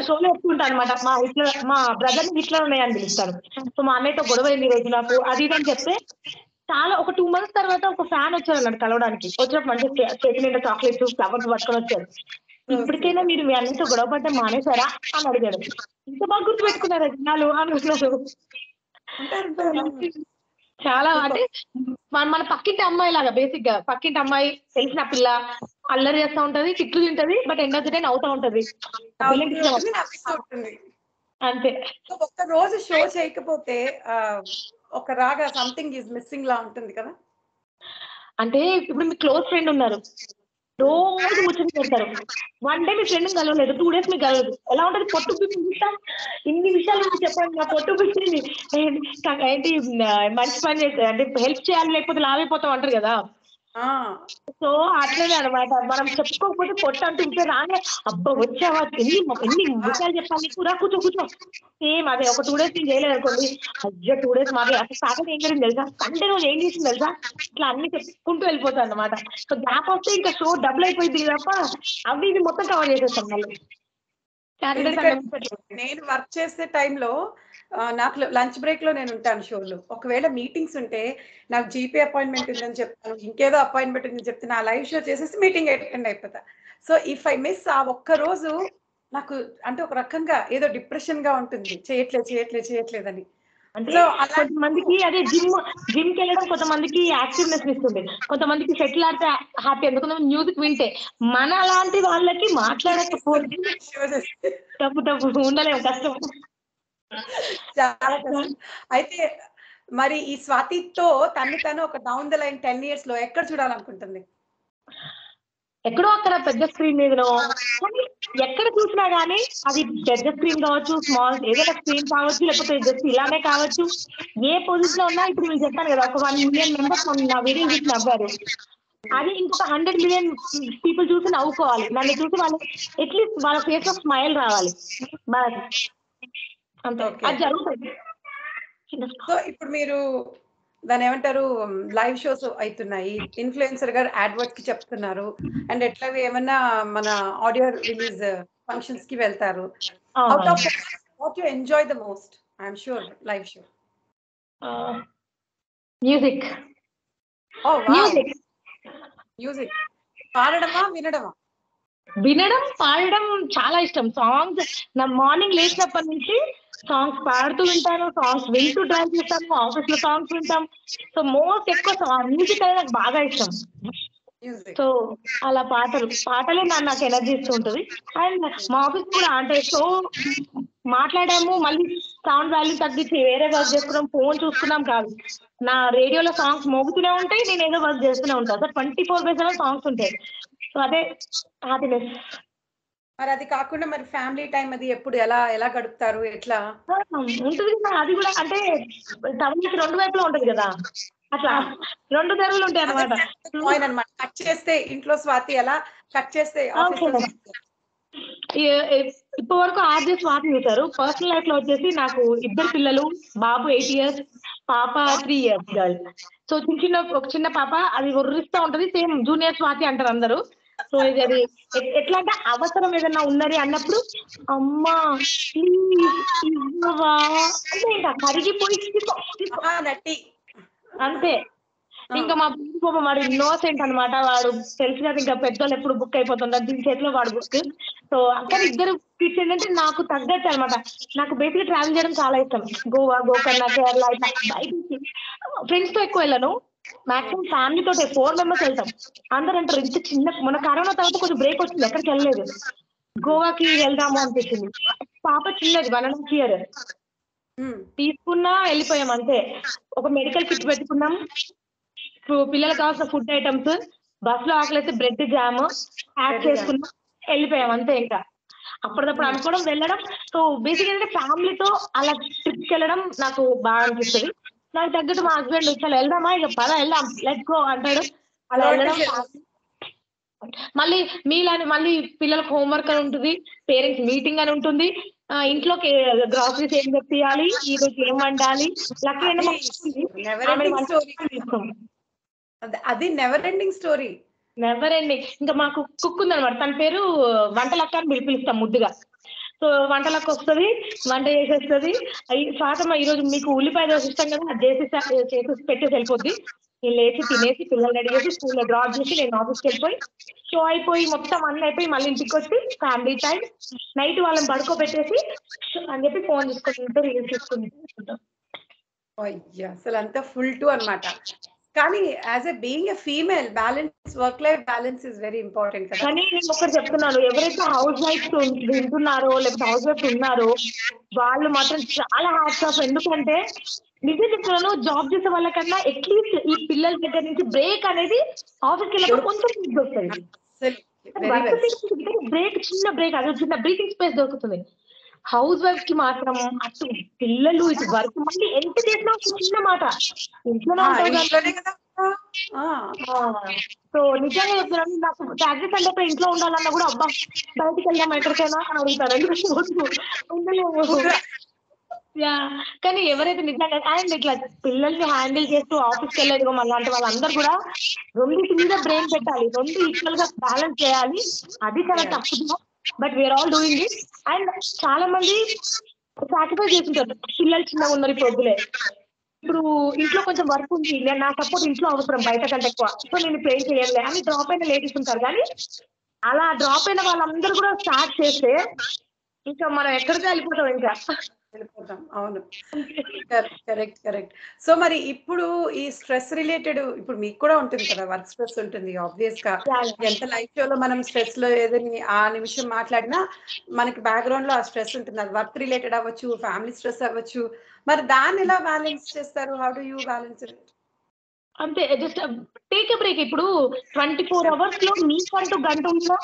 షోలో వస్తుంటాను అనమాట, మా బ్రదర్ ని ఇట్లా ఉన్నాయని పిలుస్తాను, సో మా అన్నయ్యతో గొడవ ఎన్ని రోజు నాకు అది అని చెప్తే, చాలా ఒక 2 months తర్వాత ఒక ఫ్యాన్ వచ్చారు అన్నాడు కలవడానికి. వచ్చినప్పుడు అంటే చేతి మీద చాక్లెట్స్ ఫ్లవర్స్ పట్టుకొని వచ్చారు, ఇప్పటికైనా మీరు మీ అన్నింటితో గొడవ పడ్డ మానేశారా అని అడిగారు. ఇంత బాగా గుర్తు పెట్టుకున్నారు జనాలు అనుకున్నారు. చాలా అంటే మన పక్కింటి అమ్మాయి లాగా, బేసిక్ గా పక్కింటి అమ్మాయి తెలిసిన పిల్ల అల్లరి చేస్తూ ఉంటది, తిట్లు తింటది, but end of the day అవుతా ఉంటది అంతే. ఒక్క రోజు షో చేయకపోతే ఒక రాగా సంథింగ్ ఈజ్ మిస్సింగ్ లా ఉంటుంది కదా. అంటే ఇప్పుడు మీ క్లోజ్ ఫ్రెండ్ ఉన్నారు, రోజు కూర్చొని పెడతారు, 1 day మీ ఫ్రెండ్ కలవలేదు, 2 days మీకు కలవదు, ఎలా ఉంటుంది? పొట్టు బిడ్డ ఇన్ని విషయాలు చెప్పండి, నా పొట్టు బిడ్డని ఏంటి మంచి పని చేస్తారు అంటే హెల్ప్ చేయాలి, లేకపోతే లావైపోతాం అంటారు కదా. సో అట్లనే అనమాట, మనం చెప్పుకోకపోతే పొట్టు అంటూ ఇంకా రానే, అబ్బా వచ్చావా ఎన్ని విషయాలు చెప్పాలి, కూర కూర్చో సేమ్ అదే. ఒక 2 days నేను చేయలేదు అనుకోండి, అజ్జా 2 days మాకు అసలు సాటర్డే ఏం జరిగింది తెలుసా, సండే రోజు ఏం చేసింది తెలుసా, ఇట్లా అన్ని చెప్పుకుంటూ వెళ్ళిపోతాను అనమాట. సో గ్యాప్ వస్తే ఇంకా షో డబుల్ అయిపోయింది తప్ప అవి ఇది మొత్తం కవర్ చేసేస్తాం. మళ్ళీ నేను వర్క్ చేసే టైంలో నాకు లంచ్ బ్రేక్ లో నేను ఉంటాను షోలో, ఒకవేళ మీటింగ్స్ ఉంటే నాకు జీపీ అపాయింట్మెంట్ ఉందని చెప్తాను, ఇంకేదో అపాయింట్మెంట్ ఉందని చెప్తాను, ఆ లైవ్ షో చేసేసి మీటింగ్ అటెండ్ అయిపోతా. సో ఇఫ్ ఐ మిస్ ఆ ఒక్క రోజు నాకు అంటే ఒక రకంగా ఏదో డిప్రెషన్ గా ఉంటుంది, చేయట్లేదని. అంటే కొంతమందికి అదే జిమ్కి వెళ్ళడం, కొంతమందికి యాక్టివ్నెస్ ఇస్తుంది, కొంతమందికి సెటిల్ ఆడితే హ్యాపీ, కొంతమంది మ్యూజిక్ వింటే. మన అలాంటి వాళ్ళకి మాట్లాడకపోతే తప్పు ఉండలేము, కష్టం చాలా కష్టం. అయితే మరి ఈ స్వాతితో తను ఒక డౌన్ ద లైన్ 10 years లో ఎక్కడ చూడాలనుకుంటుంది? ఎక్కడో అక్కడ పెద్ద స్క్రీన్ మీదలో, ఎక్కడ చూసినా గానీ అది పెద్ద స్క్రీన్ కావచ్చు, స్మాల్ ఏదైనా స్క్రీన్ కావచ్చు, లేకపోతే జస్ట్ ఇలానే కావచ్చు, ఏ పొజిషన్ లో ఉన్నా. ఇప్పుడు నేను చెప్పాను కదా, ఒక 1 million members నా వీడియో చూసి నవ్వారు, అది ఇంకొక 100 million people చూసి నవ్వుకోవాలి, నన్ను చూసి వాళ్ళు అట్లీస్ట్ వాళ్ళ ఫేస్ లో స్మైల్ రావాలి, అంతే అది జరుగుతుంది. సో ఇప్పుడు మీరు దాని ఏమంటారు, లైవ్ షోస్ అవుతున్నాయి, ఇన్ఫ్లుయెన్సర్ గారు యాడ్వర్ట్స్ కి చెప్తున్నారు, అండ్ ఎట్లా ఏమన్నా మన ఆడియో రిలీజ్ ఫంక్షన్స్ కి వెళ్తారు. Out of what you enjoy the most? I'm sure live show, music. Oh, wow. Music. Music. పాడడమా వినడమా? వినడం పాడడం చాలా ఇష్టం. సాంగ్స్ నా మార్నింగ్ లేచినప్పటి నుంచి సాంగ్స్ పాడుతూ వింటాను, సాంగ్స్ వింటూ డ్రైవ్ చేస్తాను, ఆఫీస్ లో సాంగ్స్ వింటాం. సో మోస్ట్ ఎక్కువ మ్యూజిక్ అనేది నాకు బాగా ఇష్టం. సో అలా పాటలే నాకు ఎనర్జీ ఇస్తూ ఉంటుంది. అండ్ మా ఆఫీస్ కూడా అంటే సో మాట్లాడాము, మళ్ళీ సౌండ్ వాల్యూ తగ్గించి వేరే వర్క్ చేసుకున్నాం, ఫోన్ చూసుకున్నాం కాదు, నా రేడియోలో సాంగ్స్ మోగుతూనే ఉంటాయి, నేను ఏదో వర్క్ చేస్తూనే ఉంటాను. 24/7 సాంగ్స్ ఉంటాయి. సో అదే హ్యాపీనెస్. మరి అది కాకుండా మరి ఫ్యామిలీ టైం అది ఎప్పుడు ఎలా గడుపుతారు, ఎట్లా ఉంటుంది కదా? అది కూడా అంటే తమిళకి 2 వైపులా ఉంటది కదా, అట్లా 2 దారులు ఉంటాయి అన్నమాట. కట్ చేస్తే ఇంట్లో స్వాతి ఎలా, కట్ చేస్తే ఇప్పటి వరకు ఆర్జే స్వాతి చూసారు. పర్సనల్ లైఫ్ లో వచ్చేసి నాకు 2 పిల్లలు, బాబు 8 years, పాప 3 years గర్ల్. సో ఒక చిన్న పాప, అది ఒర్రిస్తా ఉంటది, సేమ్ జూనియర్ స్వాతి అంటారు అందరూ. సో అది ఎట్లా అంటే అవసరం ఏదన్నా ఉన్నది అన్నప్పుడు అమ్మా ఇవ్వవా అంటే ఇంకా కరిగిపోయి అంతే. ఇంకా మా బాబు వాడు ఇన్నోసెంట్ అనమాట, వాడు తెలిసిన ఇంకా పెద్దోళ్ళు ఎప్పుడు బుక్ అయిపోతుంటారు, దీని చేతిలో వాడు బుక్. సో అక్కడ 2 కిడ్స్ ఏంటంటే నాకు తగ్గచ్చు అనమాట. నాకు బేసిక్గా ట్రావెల్ చేయడం చాలా ఇష్టం. గోవా, గోకర్ణ, కేరళ, ఇట్లా బయటికి ఫ్రెండ్స్ తో ఎక్కువ వెళ్ళను, మాక్సిమం ఫ్యామిలీ తోటే. 4 members వెళ్తాం. అందరూ అంటారు ఇంత చిన్న, మన కరోనా తర్వాత కొంచెం బ్రేక్ వచ్చింది, ఎక్కడికి వెళ్ళలేదు, గోవాకి వెళ్దాము అనిపించింది. పాప చిన్నది, 1.5 years, తీసుకున్నా వెళ్ళిపోయాం అంతే. ఒక మెడికల్ కిట్ పెట్టుకున్నాం, పిల్లలకు కావాల్సిన ఫుడ్ ఐటమ్స్, బస్ లో ఆకలిస్తే బ్రెడ్ జామ్ యాడ్ చేసుకున్నాం, వెళ్ళిపోయాం అంతే. ఇంకా అప్పటికప్పుడు అనుకోవడం వెళ్ళడం. సో బేసిక్ ఏంటంటే ఫ్యామిలీతో అలా ట్రిప్కి వెళ్ళడం నాకు బాగా అనిపిస్తుంది. నాకు తగ్గట్టు మా హస్బెండ్ చాలా వెళ్దామా, ఇక పద వెళ్దాం, లెట్స్ గో అంటాడు. అలా వెళ్ళడం. మళ్ళీ మీలాని మళ్ళీ పిల్లలకు హోంవర్క్ అని ఉంటుంది, పేరెంట్స్ మీటింగ్ అని ఉంటుంది, ఇంట్లో గ్రాసరీస్ ఏం తెప్పియాలి, ఈ రోజు ఏం వండాలి, అది never ending story, never ending. ఇంకా మాకు కుక్ ఉంది అనమాట, తన పేరు వంటలక్క అని పిలిపిస్తాం ముద్దుగా. సో వంటలక్క వస్తుంది, వంట చేసేస్తుంది. స్వాతమ్మ ఈరోజు మీకు ఉల్లిపాయ దోశ ఇష్టం కదా, అది చేసి పెట్టేసి వెళ్ళిపోద్ది. నేను లేచి తినేసి పిల్లల్ని రెడీ చేసి స్కూల్లో డ్రాప్ చేసి నేను ఆఫీస్కి వెళ్ళిపోయి షో అయిపోయి మొత్తం అన్నీ అయిపోయి మళ్ళీ ఇంటికి వచ్చి ఫ్యామిలీ టైం. నైట్ వాళ్ళని పడుకోబెట్టేసి అని చెప్పి ఫోన్ తీసుకుంటుంటే రీల్స్ తీసుకుంటుంటాం. అయ్యా అసలు అంతా ఫుల్ టూ అనమాట. కానీ as a being a female balance, work life balance is very important కదా. కానీ నేను ఒకటి చెప్తున్నాను, ఎవరైతే హౌస్ వైఫ్స్ వింటున్నారో లేకపోతే హౌస్ వైఫ్ ఉన్నారో వాళ్ళు మాత్రం చాలా హ్యాట్స్ ఆఫ్. ఎందుకంటే నిజం చెప్తున్నాను, జాబ్ చేసే వాళ్ళకన్నా అట్లీస్ట్ ఈ పిల్లల దగ్గర నుంచి బ్రేక్ అనేది ఆఫీస్కి వెళ్ళినప్పుడు కొంచెం దొరుకుతుంది. బ్రేక్, చిన్న బ్రేక్, అది చిన్న బ్రీతింగ్ స్పేస్ దొరుకుతుంది. హౌస్ వైఫ్ కి మాత్రం అటు పిల్లలు ఇటు వర్క్, మళ్ళీ ఎంత చేసినా చిన్న మాట ఇంట్లోనే ఉంటాయి కదా. సో నిజంగా చెప్తున్నాను, నాకు సాటర్డే సండే ఇంట్లో ఉండాలన్నా కూడా అబ్బా బయటకి వెళ్దాం ఎక్కడికైనా అని అడుగుతారు, ఉండలేము. కానీ ఎవరైతే నిజంగా అండ్ ఇట్లా పిల్లల్ని హ్యాండిల్ చేస్తూ ఆఫీస్కి వెళ్ళేదిగో మళ్ళీ అంటే వాళ్ళందరూ కూడా 2 బ్రేక్ పెట్టాలి, 2 equal గా బ్యాలెన్స్ చేయాలి. అది చాలా తప్పుగా, but we are all doing it. And చాలా మంది సాక్రిఫైస్ చేస్తుంటారు, పిల్లలు చిన్నగా ఉన్నారు ఇప్పుడు వద్దులే, ఇప్పుడు ఇంట్లో కొంచెం వర్క్ ఉంది, నేను నా సపోర్ట్ ఇంట్లో అవసరం బయట కంటే ఎక్కువ, సో నేను ప్లే చేయలే అని డ్రాప్ అయిన లేడీస్ ఉంటారు. కానీ అలా డ్రాప్ అయిన వాళ్ళందరూ కూడా స్టార్ట్ చేస్తే ఇంకా మనం ఎక్కడికి వెళ్ళిపోతాం, ఇంకా వెళ్ళిపోతాం. అవును, కరెక్ట్ కరెక్ట్. సో మరి ఇప్పుడు ఈ స్ట్రెస్ రిలేటెడ్, ఇప్పుడు మీకు కూడా ఉంటుంది కదా వర్క్ స్ట్రెస్ ఉంటుంది ఆబ్వియస్ గా. ఎంత లైఫ్ లో మనం స్ట్రెస్ లో ఏదైనా ఆ నిమిషం మాట్లాడినా మనకి బ్యాక్గ్రౌండ్ లో ఆ స్ట్రెస్ ఉంటుంది, అది వర్క్ రిలేటెడ్ అవ్వచ్చు, ఫ్యామిలీ స్ట్రెస్ అవ్వచ్చు. మరి దాన్ని ఎలా బ్యాలెన్స్ చేస్తారు? How do you balance it? అంతే, జస్ట్ టేక్ ఎ బ్రేక్. ఇప్పుడు 24 hours లో మీకంటూ గంట ఉందా,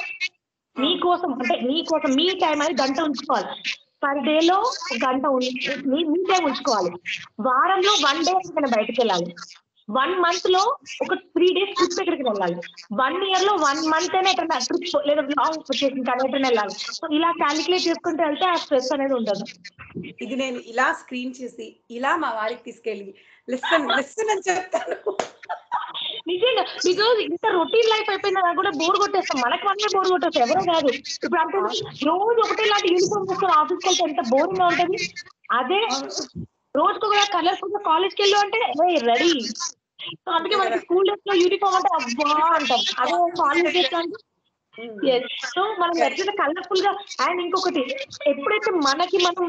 మీకోసం అంటే మీకోసం మీ టైం అది గంట ఉంచుకోవాలి. పర్ డే లో గంట మీ టైం ఉంచుకోవాలి. వారంలో 1 day ఎక్కడికైనా బయటకు వెళ్ళాలి, 1 month లో ఒక 3 days ట్రిప్ ఎక్కడికి వెళ్ళాలి, 1 year లో 1 month అయినా ఎక్కడ ట్రిప్ లేదా లాంగ్ వెకేషన్ కన్నా వెళ్ళాలి. సో ఇలా క్యాలిక్యులేట్ చేసుకుంటూ వెళ్తే ఆ స్ట్రెస్ అనేది ఉండదు. ఇది నేను ఇలా స్క్రీన్ చేసి ఇలా మా వారికి తీసుకెళ్ళి లిసన్ అని చెప్తాను. నిజంగా బికాజ్ ఇంత రొటీన్ లైఫ్ అయిపోయినా కూడా బోర్ కొట్టేస్తాం, మనకు మనమే బోర్ కొట్టేస్తాం, ఎవరో కాదు. ఇప్పుడు అంటే రోజు ఒకటే లాంటి యూనిఫామ్ వేసుకొని ఆఫీస్కి వెళ్తే ఎంత బోరింగ్ గా ఉంటుంది. అదే రోజుకు కూడా కలర్ఫుల్ గా కాలేజ్కి వెళ్ళు అంటే రెడీ సో అందుకే మనకి స్కూల్ డేస్ లో యూనిఫామ్ అంటే అబ్బా అంటాం, అదే కాల్. సో మనం ఎట్లయితే కలర్ఫుల్ గా, అండ్ ఇంకొకటి ఎప్పుడైతే మనకి మనం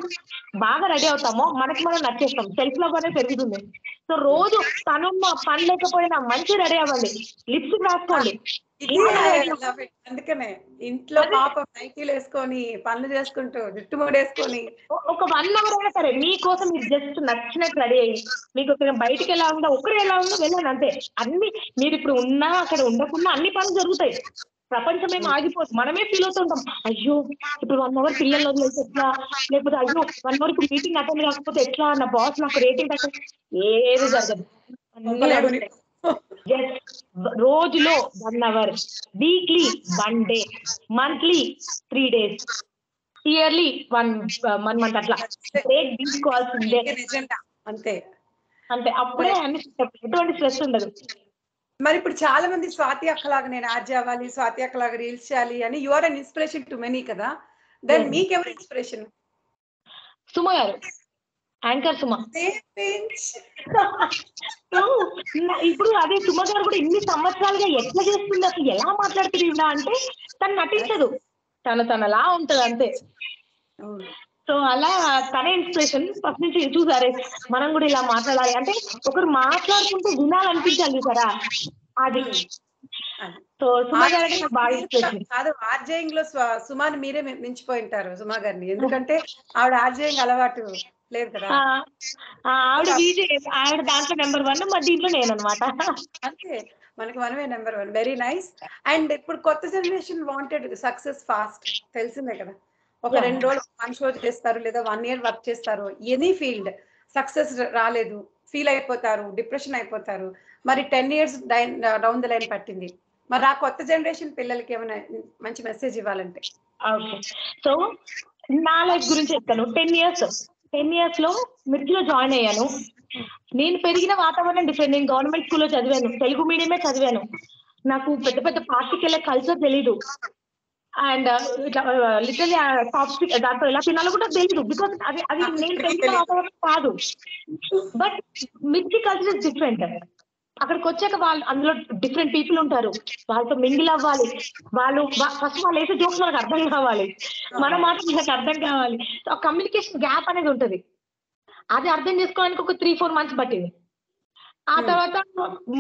బాగా రెడీ అవుతామో మనకి మనం నచ్చేస్తాం, సెల్ఫ్ లవ్ అనేది పెరుగుతుంది. సో రోజు తను పని లేకపోయినా మంచి రెడీ అవ్వండి, లిప్స్టిక్ రాసుకోండి. అందుకనే ఇంట్లో పాపం నైటీలు వేసుకొని పనులు చేసుకుంటూ జుట్టు ముడేసుకొని ఒక 1 hour అయినా సరే మీకోసం మీరు జస్ట్ నచ్చినట్టు రెడీ అయ్యి, మీకు బయటికి ఎలా ఉందో ఒకరు ఎలా ఉందో వెళ్ళండి అంతే. అన్ని మీరు ఇప్పుడు ఉన్నా అక్కడ ఉండకుండా అన్ని పనులు జరుగుతాయి, ప్రపంచం ఏం ఆగిపోతుంది. మనమే ఫీల్ అవుతుంటాం, అయ్యో ఇప్పుడు 1 hour పిల్లలు వదిలేసి ఎట్లా, లేకపోతే అయ్యో 1 hour మీటింగ్ అటెండ్ కాకపోతే ఎట్లా, నా బాస్ నాకు రేటింగ్ అటెండ్, ఏది జరగదు. రోజులో 1 hour, weekly 1 day, monthly 3 days, yearly 1 month, అట్లా బ్రేక్ తీసుకోవాల్సిందే అంతే అంతే. అప్పుడే అన్ని ఎటువంటి స్ట్రెస్ ఉండదు. మరి ఇప్పుడు చాలా మంది స్వాతి అక్కలాగా నేను ఆర్జీ అవ్వాలి, స్వాతి అక్కలాగా రీల్స్ చేయాలి అని, you are an inspiration to many కదా, దెన్ మీకెవరి ఇన్స్పిరేషన్? సుమ గారు, యాంకర్ సుమ. ఇప్పుడు అదే సుమ గారు కూడా ఇన్ని సంవత్సరాలుగా ఎట్లా చేస్తుంది, అసలు ఎలా మాట్లాడుతుంది ఇవిడ అంటే, తను నటించదు, తనలా ఉంటది అంతే. సో అలా తనే ఇన్స్పిరేషన్ ఫస్ట్ నుంచి. చూసారే మనం కూడా ఇలా మాట్లాడాలి అంటే ఒకరు మాట్లాడుకుంటే వినాలనిపించాలి కదా, అది. సో సుమా గారి బాగా ఇన్స్పిరేషన్ కాదు, ఆర్జేయింగ్ లో సుమాని మీరే మించిపోయి ఉంటారు సుమా గారిని, ఎందుకంటే ఆవిడ ఆర్జేయింగ్ అలవాటు లేదు కదా. ఆవిడ ఆవిడ దాంట్లో నెంబర్ 1, మా దీంట్లో నేననమాట, అంతే. మనకి మనమే నెంబర్ 1. Very nice. అండ్ ఇప్పుడు కొత్త జనరేషన్ వాంటెడ్ సక్సెస్ ఫాస్ట్, తెలిసిందే కదా. ఒక 2 రోజులు 1 show చేస్తారు, లేదా 1 year వర్క్ చేస్తారు, ఎనీ ఫీల్డ్ సక్సెస్ రాలేదు ఫీల్ అయిపోతారు, డిప్రెషన్ అయిపోతారు. మరి 10 years డౌన్ ద లైన్ పట్టింది. మరి ఆ కొత్త జనరేషన్ పిల్లలకి ఏమైనా మంచి మెసేజ్ ఇవ్వాలంటే? సో నా లైఫ్ గురించి చెప్తాను. 10 years లో మిర్చిలో జాయిన్ అయ్యాను. నేను పెరిగిన వాతావరణం డిఫరెంట్. నేను గవర్నమెంట్ స్కూల్లో చదివాను, తెలుగు మీడియమే చదివాను. నాకు పెద్ద పెద్ద పార్టీకి వెళ్ళే కల్చర్ తెలీదు, అండ్ ఇట్లా లిటరలీ టాప్స్టిక్ దాంతో ఎలా తినాలో కూడా తెలియదు, బికాస్ అది నేను పెరిగిన వాతావరణం కాదు. బట్ మిర్చి కల్చర్ ఇస్ డిఫరెంట్. అక్కడికి వచ్చాక వాళ్ళు అందులో డిఫరెంట్ పీపుల్ ఉంటారు, వాళ్ళతో మింగిల్ అవ్వాలి. వాళ్ళు వేసే జోక్స్ మనకు అర్థం కావాలి, మన మాట మనకు అర్థం కావాలి. ఆ కమ్యూనికేషన్ గ్యాప్ అనేది ఉంటుంది, అది అర్థం చేసుకోవడానికి ఒక 3-4 months పట్టింది. ఆ తర్వాత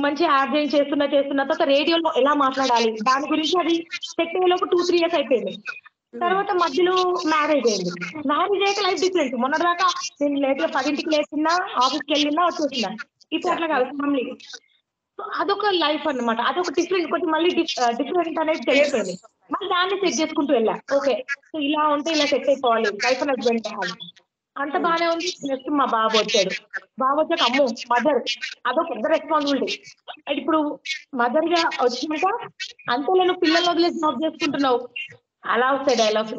మంచి ఆర్జన్ చేస్తున్న తర్వాత రేడియోలో ఎలా మాట్లాడాలి దాని గురించి అది సెట్ అయ్యే లోపు 2-3 years అయిపోయింది. తర్వాత మధ్యలో మ్యారేజ్ అయింది. మ్యారేజ్ అయితే లైఫ్ డిఫరెంట్. మొన్నటి దాకా నేను లేట్గా 10ంటికి లేకున్నా, ఆఫీస్కి వెళ్ళినా, వచ్చేసినా. ఇప్పుడు అట్లా కాదు, ఫ్యామిలీ. అదొక లైఫ్ అనమాట, అదొక డిఫరెంట్. కొంచెం మళ్ళీ డిఫరెంట్ అనేది తెలిసిపోయింది. మళ్ళీ దాన్ని సెట్ చేసుకుంటూ వెళ్ళా. ఓకే, సో ఇలా ఉంటే ఇలా సెట్ అయిపోవాలి, లైఫ్ అండ్ హస్బెండ్ కావాలి. అంత బాగానే ఉంది. నెక్స్ట్ మా బాబు వచ్చాడు. బాబు వచ్చాక అమ్మో మదర్, అదొక పెద్ద రెస్పాన్సిబిలిటీ. ఇప్పుడు మదర్ గా వచ్చినాక అంతలో నువ్వు పిల్లలు వదిలేసి జాబ్ చేసుకుంటున్నావు, అలా వస్తాయి డైలాగ్స్.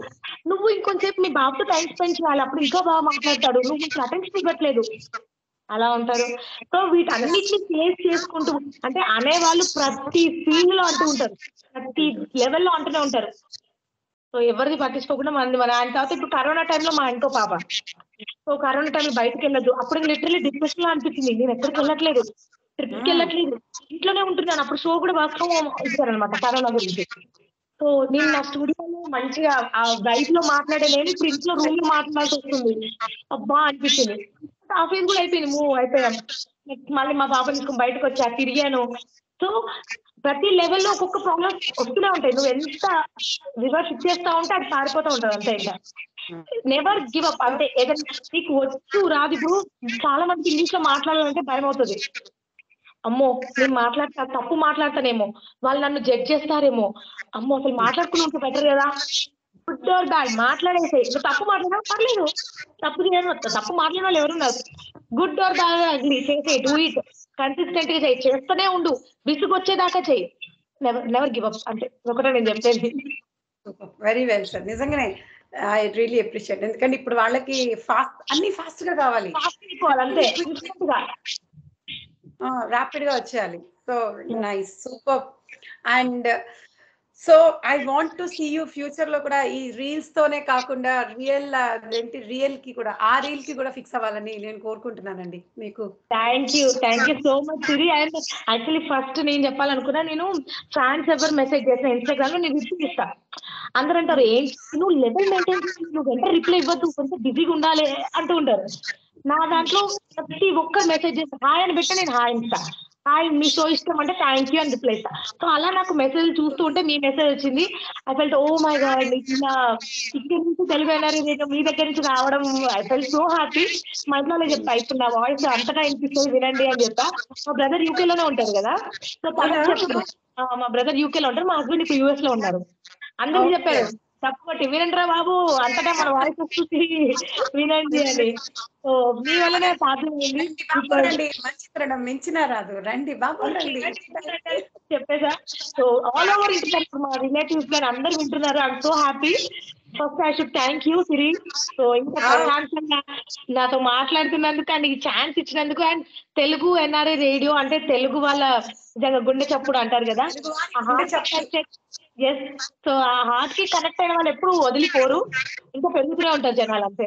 నువ్వు ఇంకొంచెంసేపు మీ బాబుతో టైం స్పెండ్ చేయాలి, అప్పుడు ఇంకా బాగా మాట్లాడతాడు, నువ్వు ఇంకా అటెన్షన్ ఇవ్వట్లేదు, అలా ఉంటారు. సో వీటన్నిటిని ఫేస్ చేసుకుంటూ, అంటే అనేవాళ్ళు ప్రతి ఫీల్డ్ లో అంటూ ఉంటారు, ప్రతి లెవెల్లో అంటూనే ఉంటారు. సో ఎవరిది పట్టించుకోకుండా మన ఆయన. తర్వాత ఇప్పుడు కరోనా టైంలో మా ఇంకో పాప. సో కరోనా టైంలో బయటకు వెళ్ళదు, అప్పుడు లిటరలీ డిప్రెషన్ లో అనిపించింది. నేను ఎక్కడికి వెళ్ళట్లేదు, ట్రిప్కి వెళ్ళట్లేదు, ఇంట్లోనే ఉంటున్నాను. అప్పుడు షో కూడా వర్క్ ఫ్రమ్ హోమ్ ఇచ్చారనమాట కరోనా గురించి. సో నేను నా స్టూడియోలో మంచిగా ఆ బయట లో మాట్లాడలేను, ఇప్పుడు ఇంట్లో రూమ్ లో మాట్లాడాల్సి వస్తుంది, అబ్బా అనిపించింది. ఆ ఫీల్ కూడా అయిపోయింది, మూవ్ అయిపోయాం. మళ్ళీ మా పాప తీసుకుని బయటకు వచ్చా, తిరిగాను. సో ప్రతి లెవెల్లో ఒక్కొక్క ప్రాబ్లమ్స్ వస్తూనే ఉంటాయి. నువ్వు ఎంత రివర్స్ ఇచ్చేస్తా ఉంటే అది పారిపోతూ ఉంటుంది అంతే. ఇంకా నెవర్ గివ్ అప్ అంటే ఏదైనా నీకు వచ్చు రాదు. ఇప్పుడు చాలా మంది ఇంగ్లీష్ లో మాట్లాడాలంటే భయం అవుతుంది, అమ్మో నేను తప్పు మాట్లాడతానేమో, వాళ్ళు నన్ను జడ్జ్ చేస్తారేమో, అమ్మో అసలు మాట్లాడుకుని ఉంటే బెటర్ కదా. గుడ్ ఆర్ బ్యాడ్ మాట్లాడేసాయి, నువ్వు తప్పు మాట్లాడినా పర్లేదు, తప్పు మాట్లాడిన వాళ్ళు ఎవరున్నారు. గుడ్ ఆర్ బ్యాడ్ అగ్లీ చేసేయి, డూ ఇట్, కన్సిస్టెంట్ గా చెయ్యి, చేస్తూనే ఉండు, విసుగు వచ్చేదాకా చెయ్యి, నెవర్ గివ్ అప్ అంటే ఒకటే నేను చెప్పేది. వెరీ వెల్ సార్, నిజంగానే ఐ రియలీ అప్రిషియేట్. ఎందుకంటే ఇప్పుడు వాళ్ళకి ఫాస్ట్, అన్ని ఫాస్ట్ గా కావాలి, అంతే ర్యాపిడ్ గా వచ్చేయాలి. So nice, super. And So I want to see you future lo kuda ee reels tone kaakunda real enti real ki kuda aa reel ki kuda fix avalani nenu korukuntunanandi meeku. Thank you so much Siri. And actually first nenu cheppal anukunna nenu fans ever message chesina Instagram lo nenu reply istha andaru antaru enu level maintain nu enta reply ivvadu konta busy ga undale antu untaru. నా దాంట్లో ప్రతి ఒక్క మెసేజెస్ హాయ్ అని పెట్టి నేను హాయ్ అంటా, హాయ్ మీ షో ఇష్టం అంటే థ్యాంక్ యూ అని రిప్లై ఇస్తా. సో అలా నాకు మెసేజ్ చూస్తూ ఉంటే మీ మెసేజ్ వచ్చింది. I felt oh my god, ఇక్కడ నుంచి తెలుగు ఎన్ఆర్ఐ రేడియో మీ దగ్గర నుంచి రావడం ఐ ఫెల్ట్ సో హ్యాపీ. మా ఇంట్లో అలా చెప్తా, ఇప్పుడు నా వాయిస్ అంతగా వినిపిస్తుంది వినండి అని చెప్తా. మా బ్రదర్ యూకేలోనే ఉంటారు కదా, సో మా బ్రదర్ యూకేలో ఉంటారు, మా హస్బెండ్ ఇప్పుడు యూఎస్ లో ఉన్నారు. అందరూ చెప్పారు తప్పటి వినండిరా బాబు అంతటా మన వాయిస్ చూసి వినండి అని. సో మీ వల్లనే సాధ్యం, మించినా రాదు, రండి బాబు రండి చెప్పేసా. సో ఆల్ ఓవర్ ఇంటర్ మా రిలేటివ్స్ కానీ అందరు వింటున్నారు. I'm so happy. First I should thank you Siri. So ఇంకా నాతో మాట్లాడుతున్నందుకు అండ్ ఈ ఛాన్స్ ఇచ్చినందుకు. అండ్ తెలుగు ఎన్ఆర్ఐ రేడియో అంటే తెలుగు వాళ్ళ గుండె చప్పుడు అంటారు కదా, సో ఆ హార్ట్ కి కనెక్ట్ అయిన వాళ్ళు ఎప్పుడు వదిలిపోరు, ఇంకా పెరుగుతూనే ఉంటారు జనాలు అంతే.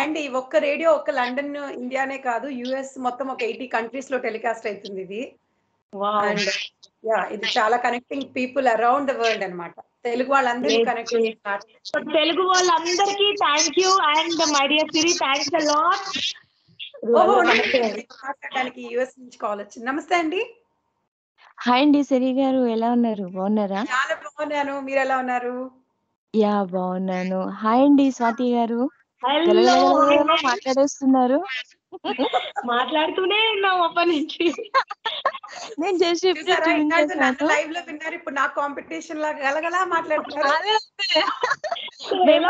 అండ్ ఈ ఒక్క రేడియో ఒక్క లండన్ ఇండియానే కాదు, యుఎస్ మొత్తం ఒక 80 కంట్రీస్ లో టెలికాస్ట్ అవుతుంది ఇది. అండ్ ఇది చాలా connecting people around the world అన్నమాట. తెలుగు వాళ్ళందరికీ కనెక్ట్ చేస్తారు. సో తెలుగు వాళ్ళందరికీ thank you. And my dear Siri, thanks a lot. మాట్లాడడానికి యుఎస్ నుంచి కాల్ వచ్చింది. నమస్తే అండి. హాయ్ అండి సిరి గారు, ఎలా ఉన్నారు? బాగున్నారా? చాలా బాగున్నాను, మీరు ఎలా ఉన్నారు? యా బాగున్నాను. హాయ్ అండి స్వాతి గారు, మాట్లాడేస్తున్నారు. మాట్లాడుతూనే ఉన్నాం అప్పటి నుంచి. నేను చేసి లైవ్ లో విన్నారు, ఇప్పుడు నా కాంపిటీషన్ లాగా గలగలా మాట్లాడుతున్నారు. మేము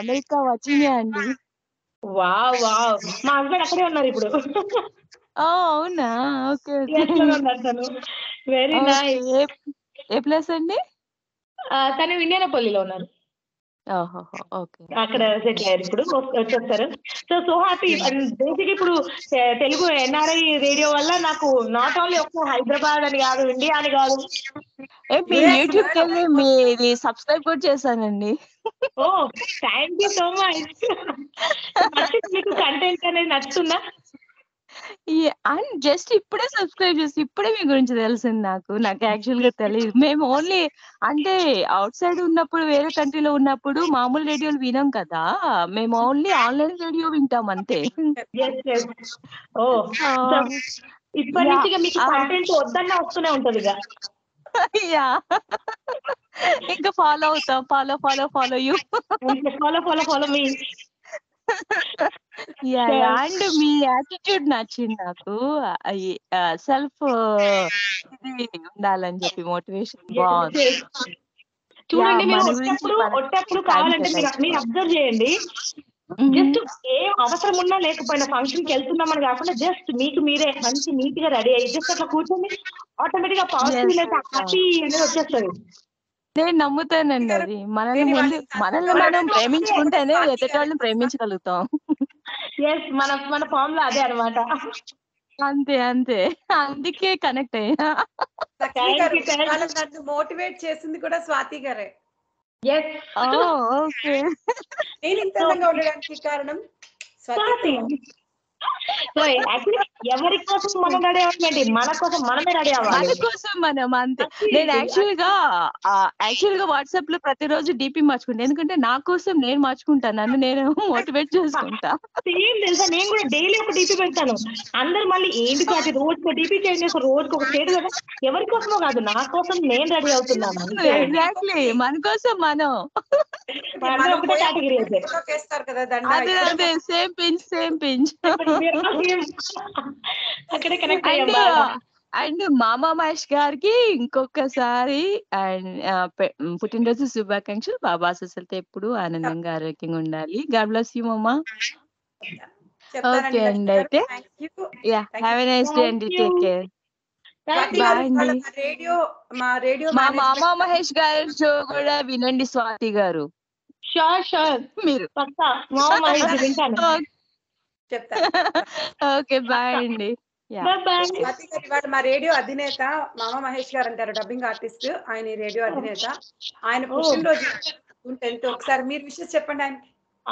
అమెరికా వచ్చిందే అండి. వావ్ వావ్, మా హస్బెండ్ అక్కడే ఉన్నారు ఇప్పుడు. అవునా? Okay very nice. ఏ ప్లేస్ అండి? తను ఇండియానాపోలిలో ఉన్నారు. అక్కడ సెటిల్ అయ్యారు, ఇప్పుడు వచ్చేస్తారు. So so happy. బేసిక్ ఇప్పుడు తెలుగు ఎన్ఆర్ఐ రేడియో వల్ల నాకు నాట్ ఓన్లీ ఒక హైదరాబాద్ అని కాదు, ఇండియా అని కాదు, యూట్యూబ్ కి సబ్స్క్రైబ్ కూడా చేశానండి. Oh thank you so much. మీకు కంటెంట్ అనేది నచ్చుతుందా? జస్ట్ ఇప్పుడే సబ్స్క్రైబ్ చేసి ఇప్పుడే మీ గురించి తెలిసింది. నాకు యాక్చువల్ గా తెలియదు. మేము ఓన్లీ అంటే అవుట్ సైడ్ ఉన్నప్పుడు, వేరే కంట్రీలో ఉన్నప్పుడు మామూలు రేడియోలు వినాం కదా, మేము ఓన్లీ ఆన్లైన్ రేడియో వింటాం అంతే. ఇప్పటి నుంచి మీకు కంటెంట్ వద్దన్నా వస్తూనే ఉంటది. ఇంకా ఫాలో అవుతాం. Follow follow follow you, follow follow follow me. And మీ యాటిట్యూడ్ నచ్చింది నాకు. సెల్ఫ్ ఉండాలని చెప్పి మోటివేషన్ బాగుంది. చూడండి, మీరు అబ్జర్వ్ చేయండి, జస్ట్ ఏం అవసరం ఉన్నా లేకపోయినా ఫంక్షన్ కి వెళ్తున్నామని కాకుండా జస్ట్ మీకు మీరే మంచి నీట్ గా రెడీ అయ్యి జస్ట్ అట్లా కూర్చొని ఆటోమేటిక్ గా పాజిటివ్ హ్యాపీ అనేది వచ్చేస్తుంది. నేను నమ్ముతానండి అది. మనల్ని మనం ప్రేమించుకుంటేనే ఎదుటివాళ్ళని ప్రేమించగలుగుతాం. ఎస్, మన ఫామ్ లో అదే అన్నమాట. అంతే అంతే, అందుకే కనెక్ట్ అయ్యా. నన్ను మోటివేట్ చేసింది కూడా స్వాతి గారే. నేను ఇంతగా ఉండడానికి కారణం స్వాతి. ఎవరి కోసం మనం రెడీ అవ్వండి, మన కోసం మనమే రెడీ అవ్వాలి, మన కోసం మనం అంతే. నేను యాక్చువల్ గా వాట్సాప్ లో ప్రతిరోజు డిపి మార్చుకుంటా, ఎందుకంటే నా కోసం నేను మార్చుకుంటా, నన్ను నేను మోటివేట్ చేసుకుంటా. సేమ్ తెలుసా, నేను కూడా డైలీ ఒక డిపి పెడతాను. అందరు మళ్ళీ ఏంటి కాదు, రోజుకు డిపి చేంజ్ చేస్తా, రోజుకు ఒక స్టేట్ కదా. ఎవరి కోసమో కాదు, నా కోసం నేను రెడీ అవుతున్నాను. ఎగ్జాక్ట్లీ, మన కోసం మనం. అండ్ మామా మహేష్ గారికి ఇంకొకసారి పుట్టినరోజు శుభాకాంక్షలు. బాబా అసలుతో ఎప్పుడు ఆనందంగా ఆరోగ్యంగా ఉండాలి. గాడ్ బ్లెస్ యూ మామా. ఓకే అండి, అయితే హ్యావ్ ఎ నైస్ డే అండి. Take care. మా మామా మహేష్ గారి షో కూడా వినండి స్వాతి గారు. షూర్ షూర్, మీరు పక్కా మామా మహేష్ వింటాను. ఓకే బాయ్ అండి. ఇవాళ మా రేడియో అధినేత మామ మహేష్ గారు అంటారు, డబ్బింగ్ ఆర్టిస్ట్ ఆయన, రేడియో అధినేత ఆయన పుట్టినరోజు ఉంటుంది. ఒకసారి మీరు విషెస్ చెప్పండి ఆయన.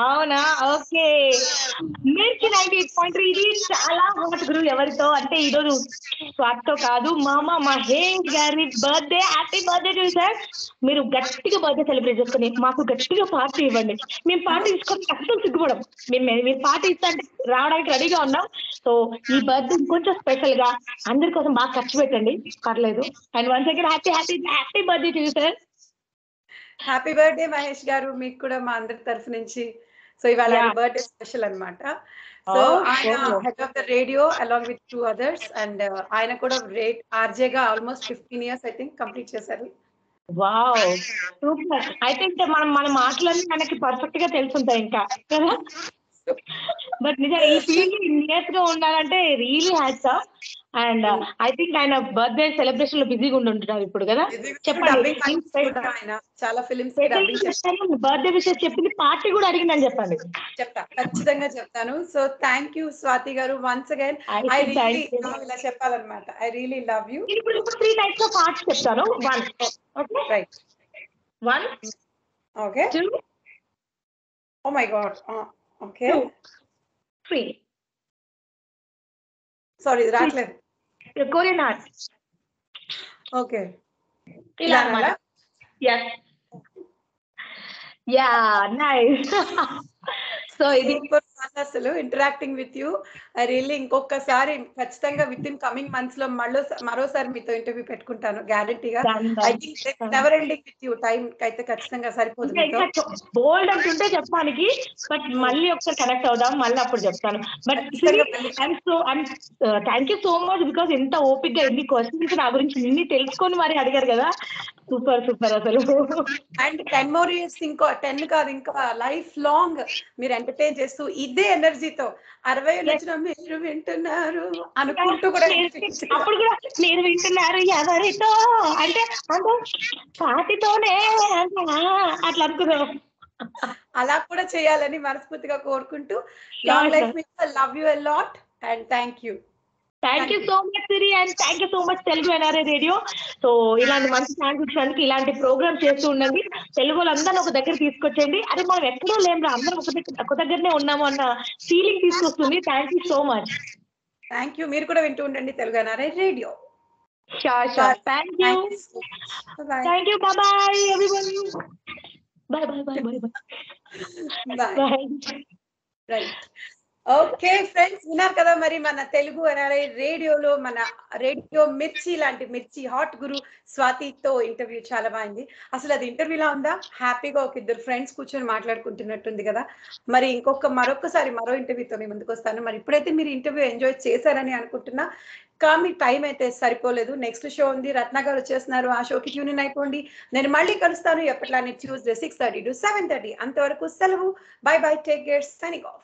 అవునా, ఓకే. మిర్చి 98.3 ఇది చాలా హాట్ గురు. ఎవరితో అంటే ఈరోజు స్వాతితో కాదు, మామ మహేష్ గారి birthday. Happy birthday to you sir. మీరు గట్టిగా బర్త్డే సెలబ్రేట్ చేసుకుని మాకు గట్టిగా పార్టీ ఇవ్వండి. మేము పార్టీ తీసుకొని అస్సలు సిగ్గుపడం. మీరు పార్టీ ఇస్తా అంటే రావడానికి రెడీగా ఉన్నాం. సో ఈ బర్త్డే కొంచెం స్పెషల్ గా అందరి కోసం బాగా ఖర్చు పెట్టండి, పర్లేదు. And once again happy happy happy birthday to you sir. Happy birthday Mahesh గారు, మీకు కూడా మా అందరి తరఫు నుంచి. సో ఇవాళ బర్త్డే స్పెషల్ అన్నమాట. సో ఆయన head of the radio along with 2 others. And ఆయన కూడా ఆర్జే గా almost 15 years I think complete చేశారు. Wow, super. ఐ థింక్ మన మాటలన్నీ మనకి పర్ఫెక్ట్ గా తెలుసుంటాయి ఇంకా కదా. బట్ నిజంగా ఈ ఫీల్డ్ ఇయర్స్ గా ఉండాలంటే really hats off. And I think ఆయన బర్త్డే సెలబ్రేషన్ లో బిజీగా ఉంటుంటారు ఇప్పుడు కదా. చెప్పండి, బర్త్డే విషెస్ చెప్పింది, పార్టీ కూడా అడిగిందని చెప్పండి. చెప్తా, ఖచ్చితంగా చెప్తాను. సో థ్యాంక్ యూ స్వాతి గారు వన్స్ అగైన్. ఇలా చెప్పాలన్నమాట, ఐ రియలీ లవ్ యూ. ఇప్పుడు 3 టైప్స్ ఆఫ్ పార్ట్స్ చెప్తాను. 1, 2 oh my God, okay 3. Sorry రాట్లేదు. Korean art. ఓకే, ఇలా అన్నమాట. yes nice. సో ఇది అసలు interacting with you. I really ఇంకొకసారి ఖచ్చితంగా విత్ ఇన్ కమింగ్ మంత్స్ లో మరోసారి మీతో ఇంటర్వ్యూ పెట్టుకుంటాను గ్యారెంటీగా. I think never ending with you. Time అయితే ఖచ్చితంగా సరిపోతుంది, బోల్డ్ అంటుంటే చెప్పడానికి. బట్ మళ్ళీ ఒకసారి కనెక్ట్ అవుదాం, మళ్ళీ అప్పుడు చెప్తాను. But thank you so much, because ఇంత ఓపిక్ గా ఎన్ని క్వశ్చన్స్ నా గురించి ఇన్ని తెలుసుకొని మరి అడిగారు కదా. సూపర్ సూపర్ అసలు. అండ్ 10 more years, ఇంకో 10 కాదు ఇంకా లైఫ్ లాంగ్ మీరు ఎంటర్టైన్ చేస్తూ ఇదే ఎనర్జీతో 60 మీరు వింటున్నారు అనుకుంటూ కూడా అప్పుడు కూడా మీరు వింటున్నారు ఎవరితో అంటే పాటితోనే అట్లా అనుకున్నాం. అలా కూడా చేయాలని మనస్ఫూర్తిగా కోరుకుంటూ లాంగ్ లైఫ్ మీకు. Love you a lot and thank you. Thank you so much Siri, and thank you so much Telugu NRI radio. So ఇలాంటి మంచి ఛాన్స్ ఇచ్చినందుకు, ఇలాంటి ప్రోగ్రామ్స్ చేస్తూ ఉండండి. తెలుగు వాళ్ళందరినీ ఒక దగ్గర తీసుకొచ్చేయండి. అదే మనం ఎక్కడో లేము, అందరం ఒక దగ్గరనే ఉన్నాము అన్న ఫీలింగ్ తీసుకొస్తుంది. Thank you so much. Thank you. మీరు కూడా వింటూ ఉండండి Telugu NRI radio. Sure sure. Thank you. Thank you. Bye bye everyone. Bye bye bye bye bye. Right, okay friends, విన్నారు కదా మరి మన తెలుగు ఎన్ఆర్ఐ రేడియోలో మన రేడియో మిర్చి లాంటి మిర్చి హాట్ గురు స్వాతితో ఇంటర్వ్యూ చాలా బాగుంది. అసలు అది ఇంటర్వ్యూలా ఉందా? హ్యాపీగా ఒక 2 ఫ్రెండ్స్ కూర్చొని మాట్లాడుకుంటున్నట్టుంది కదా. మరి మరొకసారి మరో ఇంటర్వ్యూతో మీ ముందుకు వస్తాను. మరి ఇప్పుడైతే మీరు ఇంటర్వ్యూ ఎంజాయ్ చేశారని అనుకుంటున్నా, కానీ టైం అయితే సరిపోలేదు. నెక్స్ట్ షో ఉంది, రత్నాగారు వచ్చేస్తున్నారు, ఆ షోకి ట్యూన్ ఇన్ అయిపోండి. నేను మళ్ళీ కలుస్తాను ఎప్పట్లానే Tuesday 6:30 to 7:30. అంతవరకు సెలవు, bye bye, take care, signing of.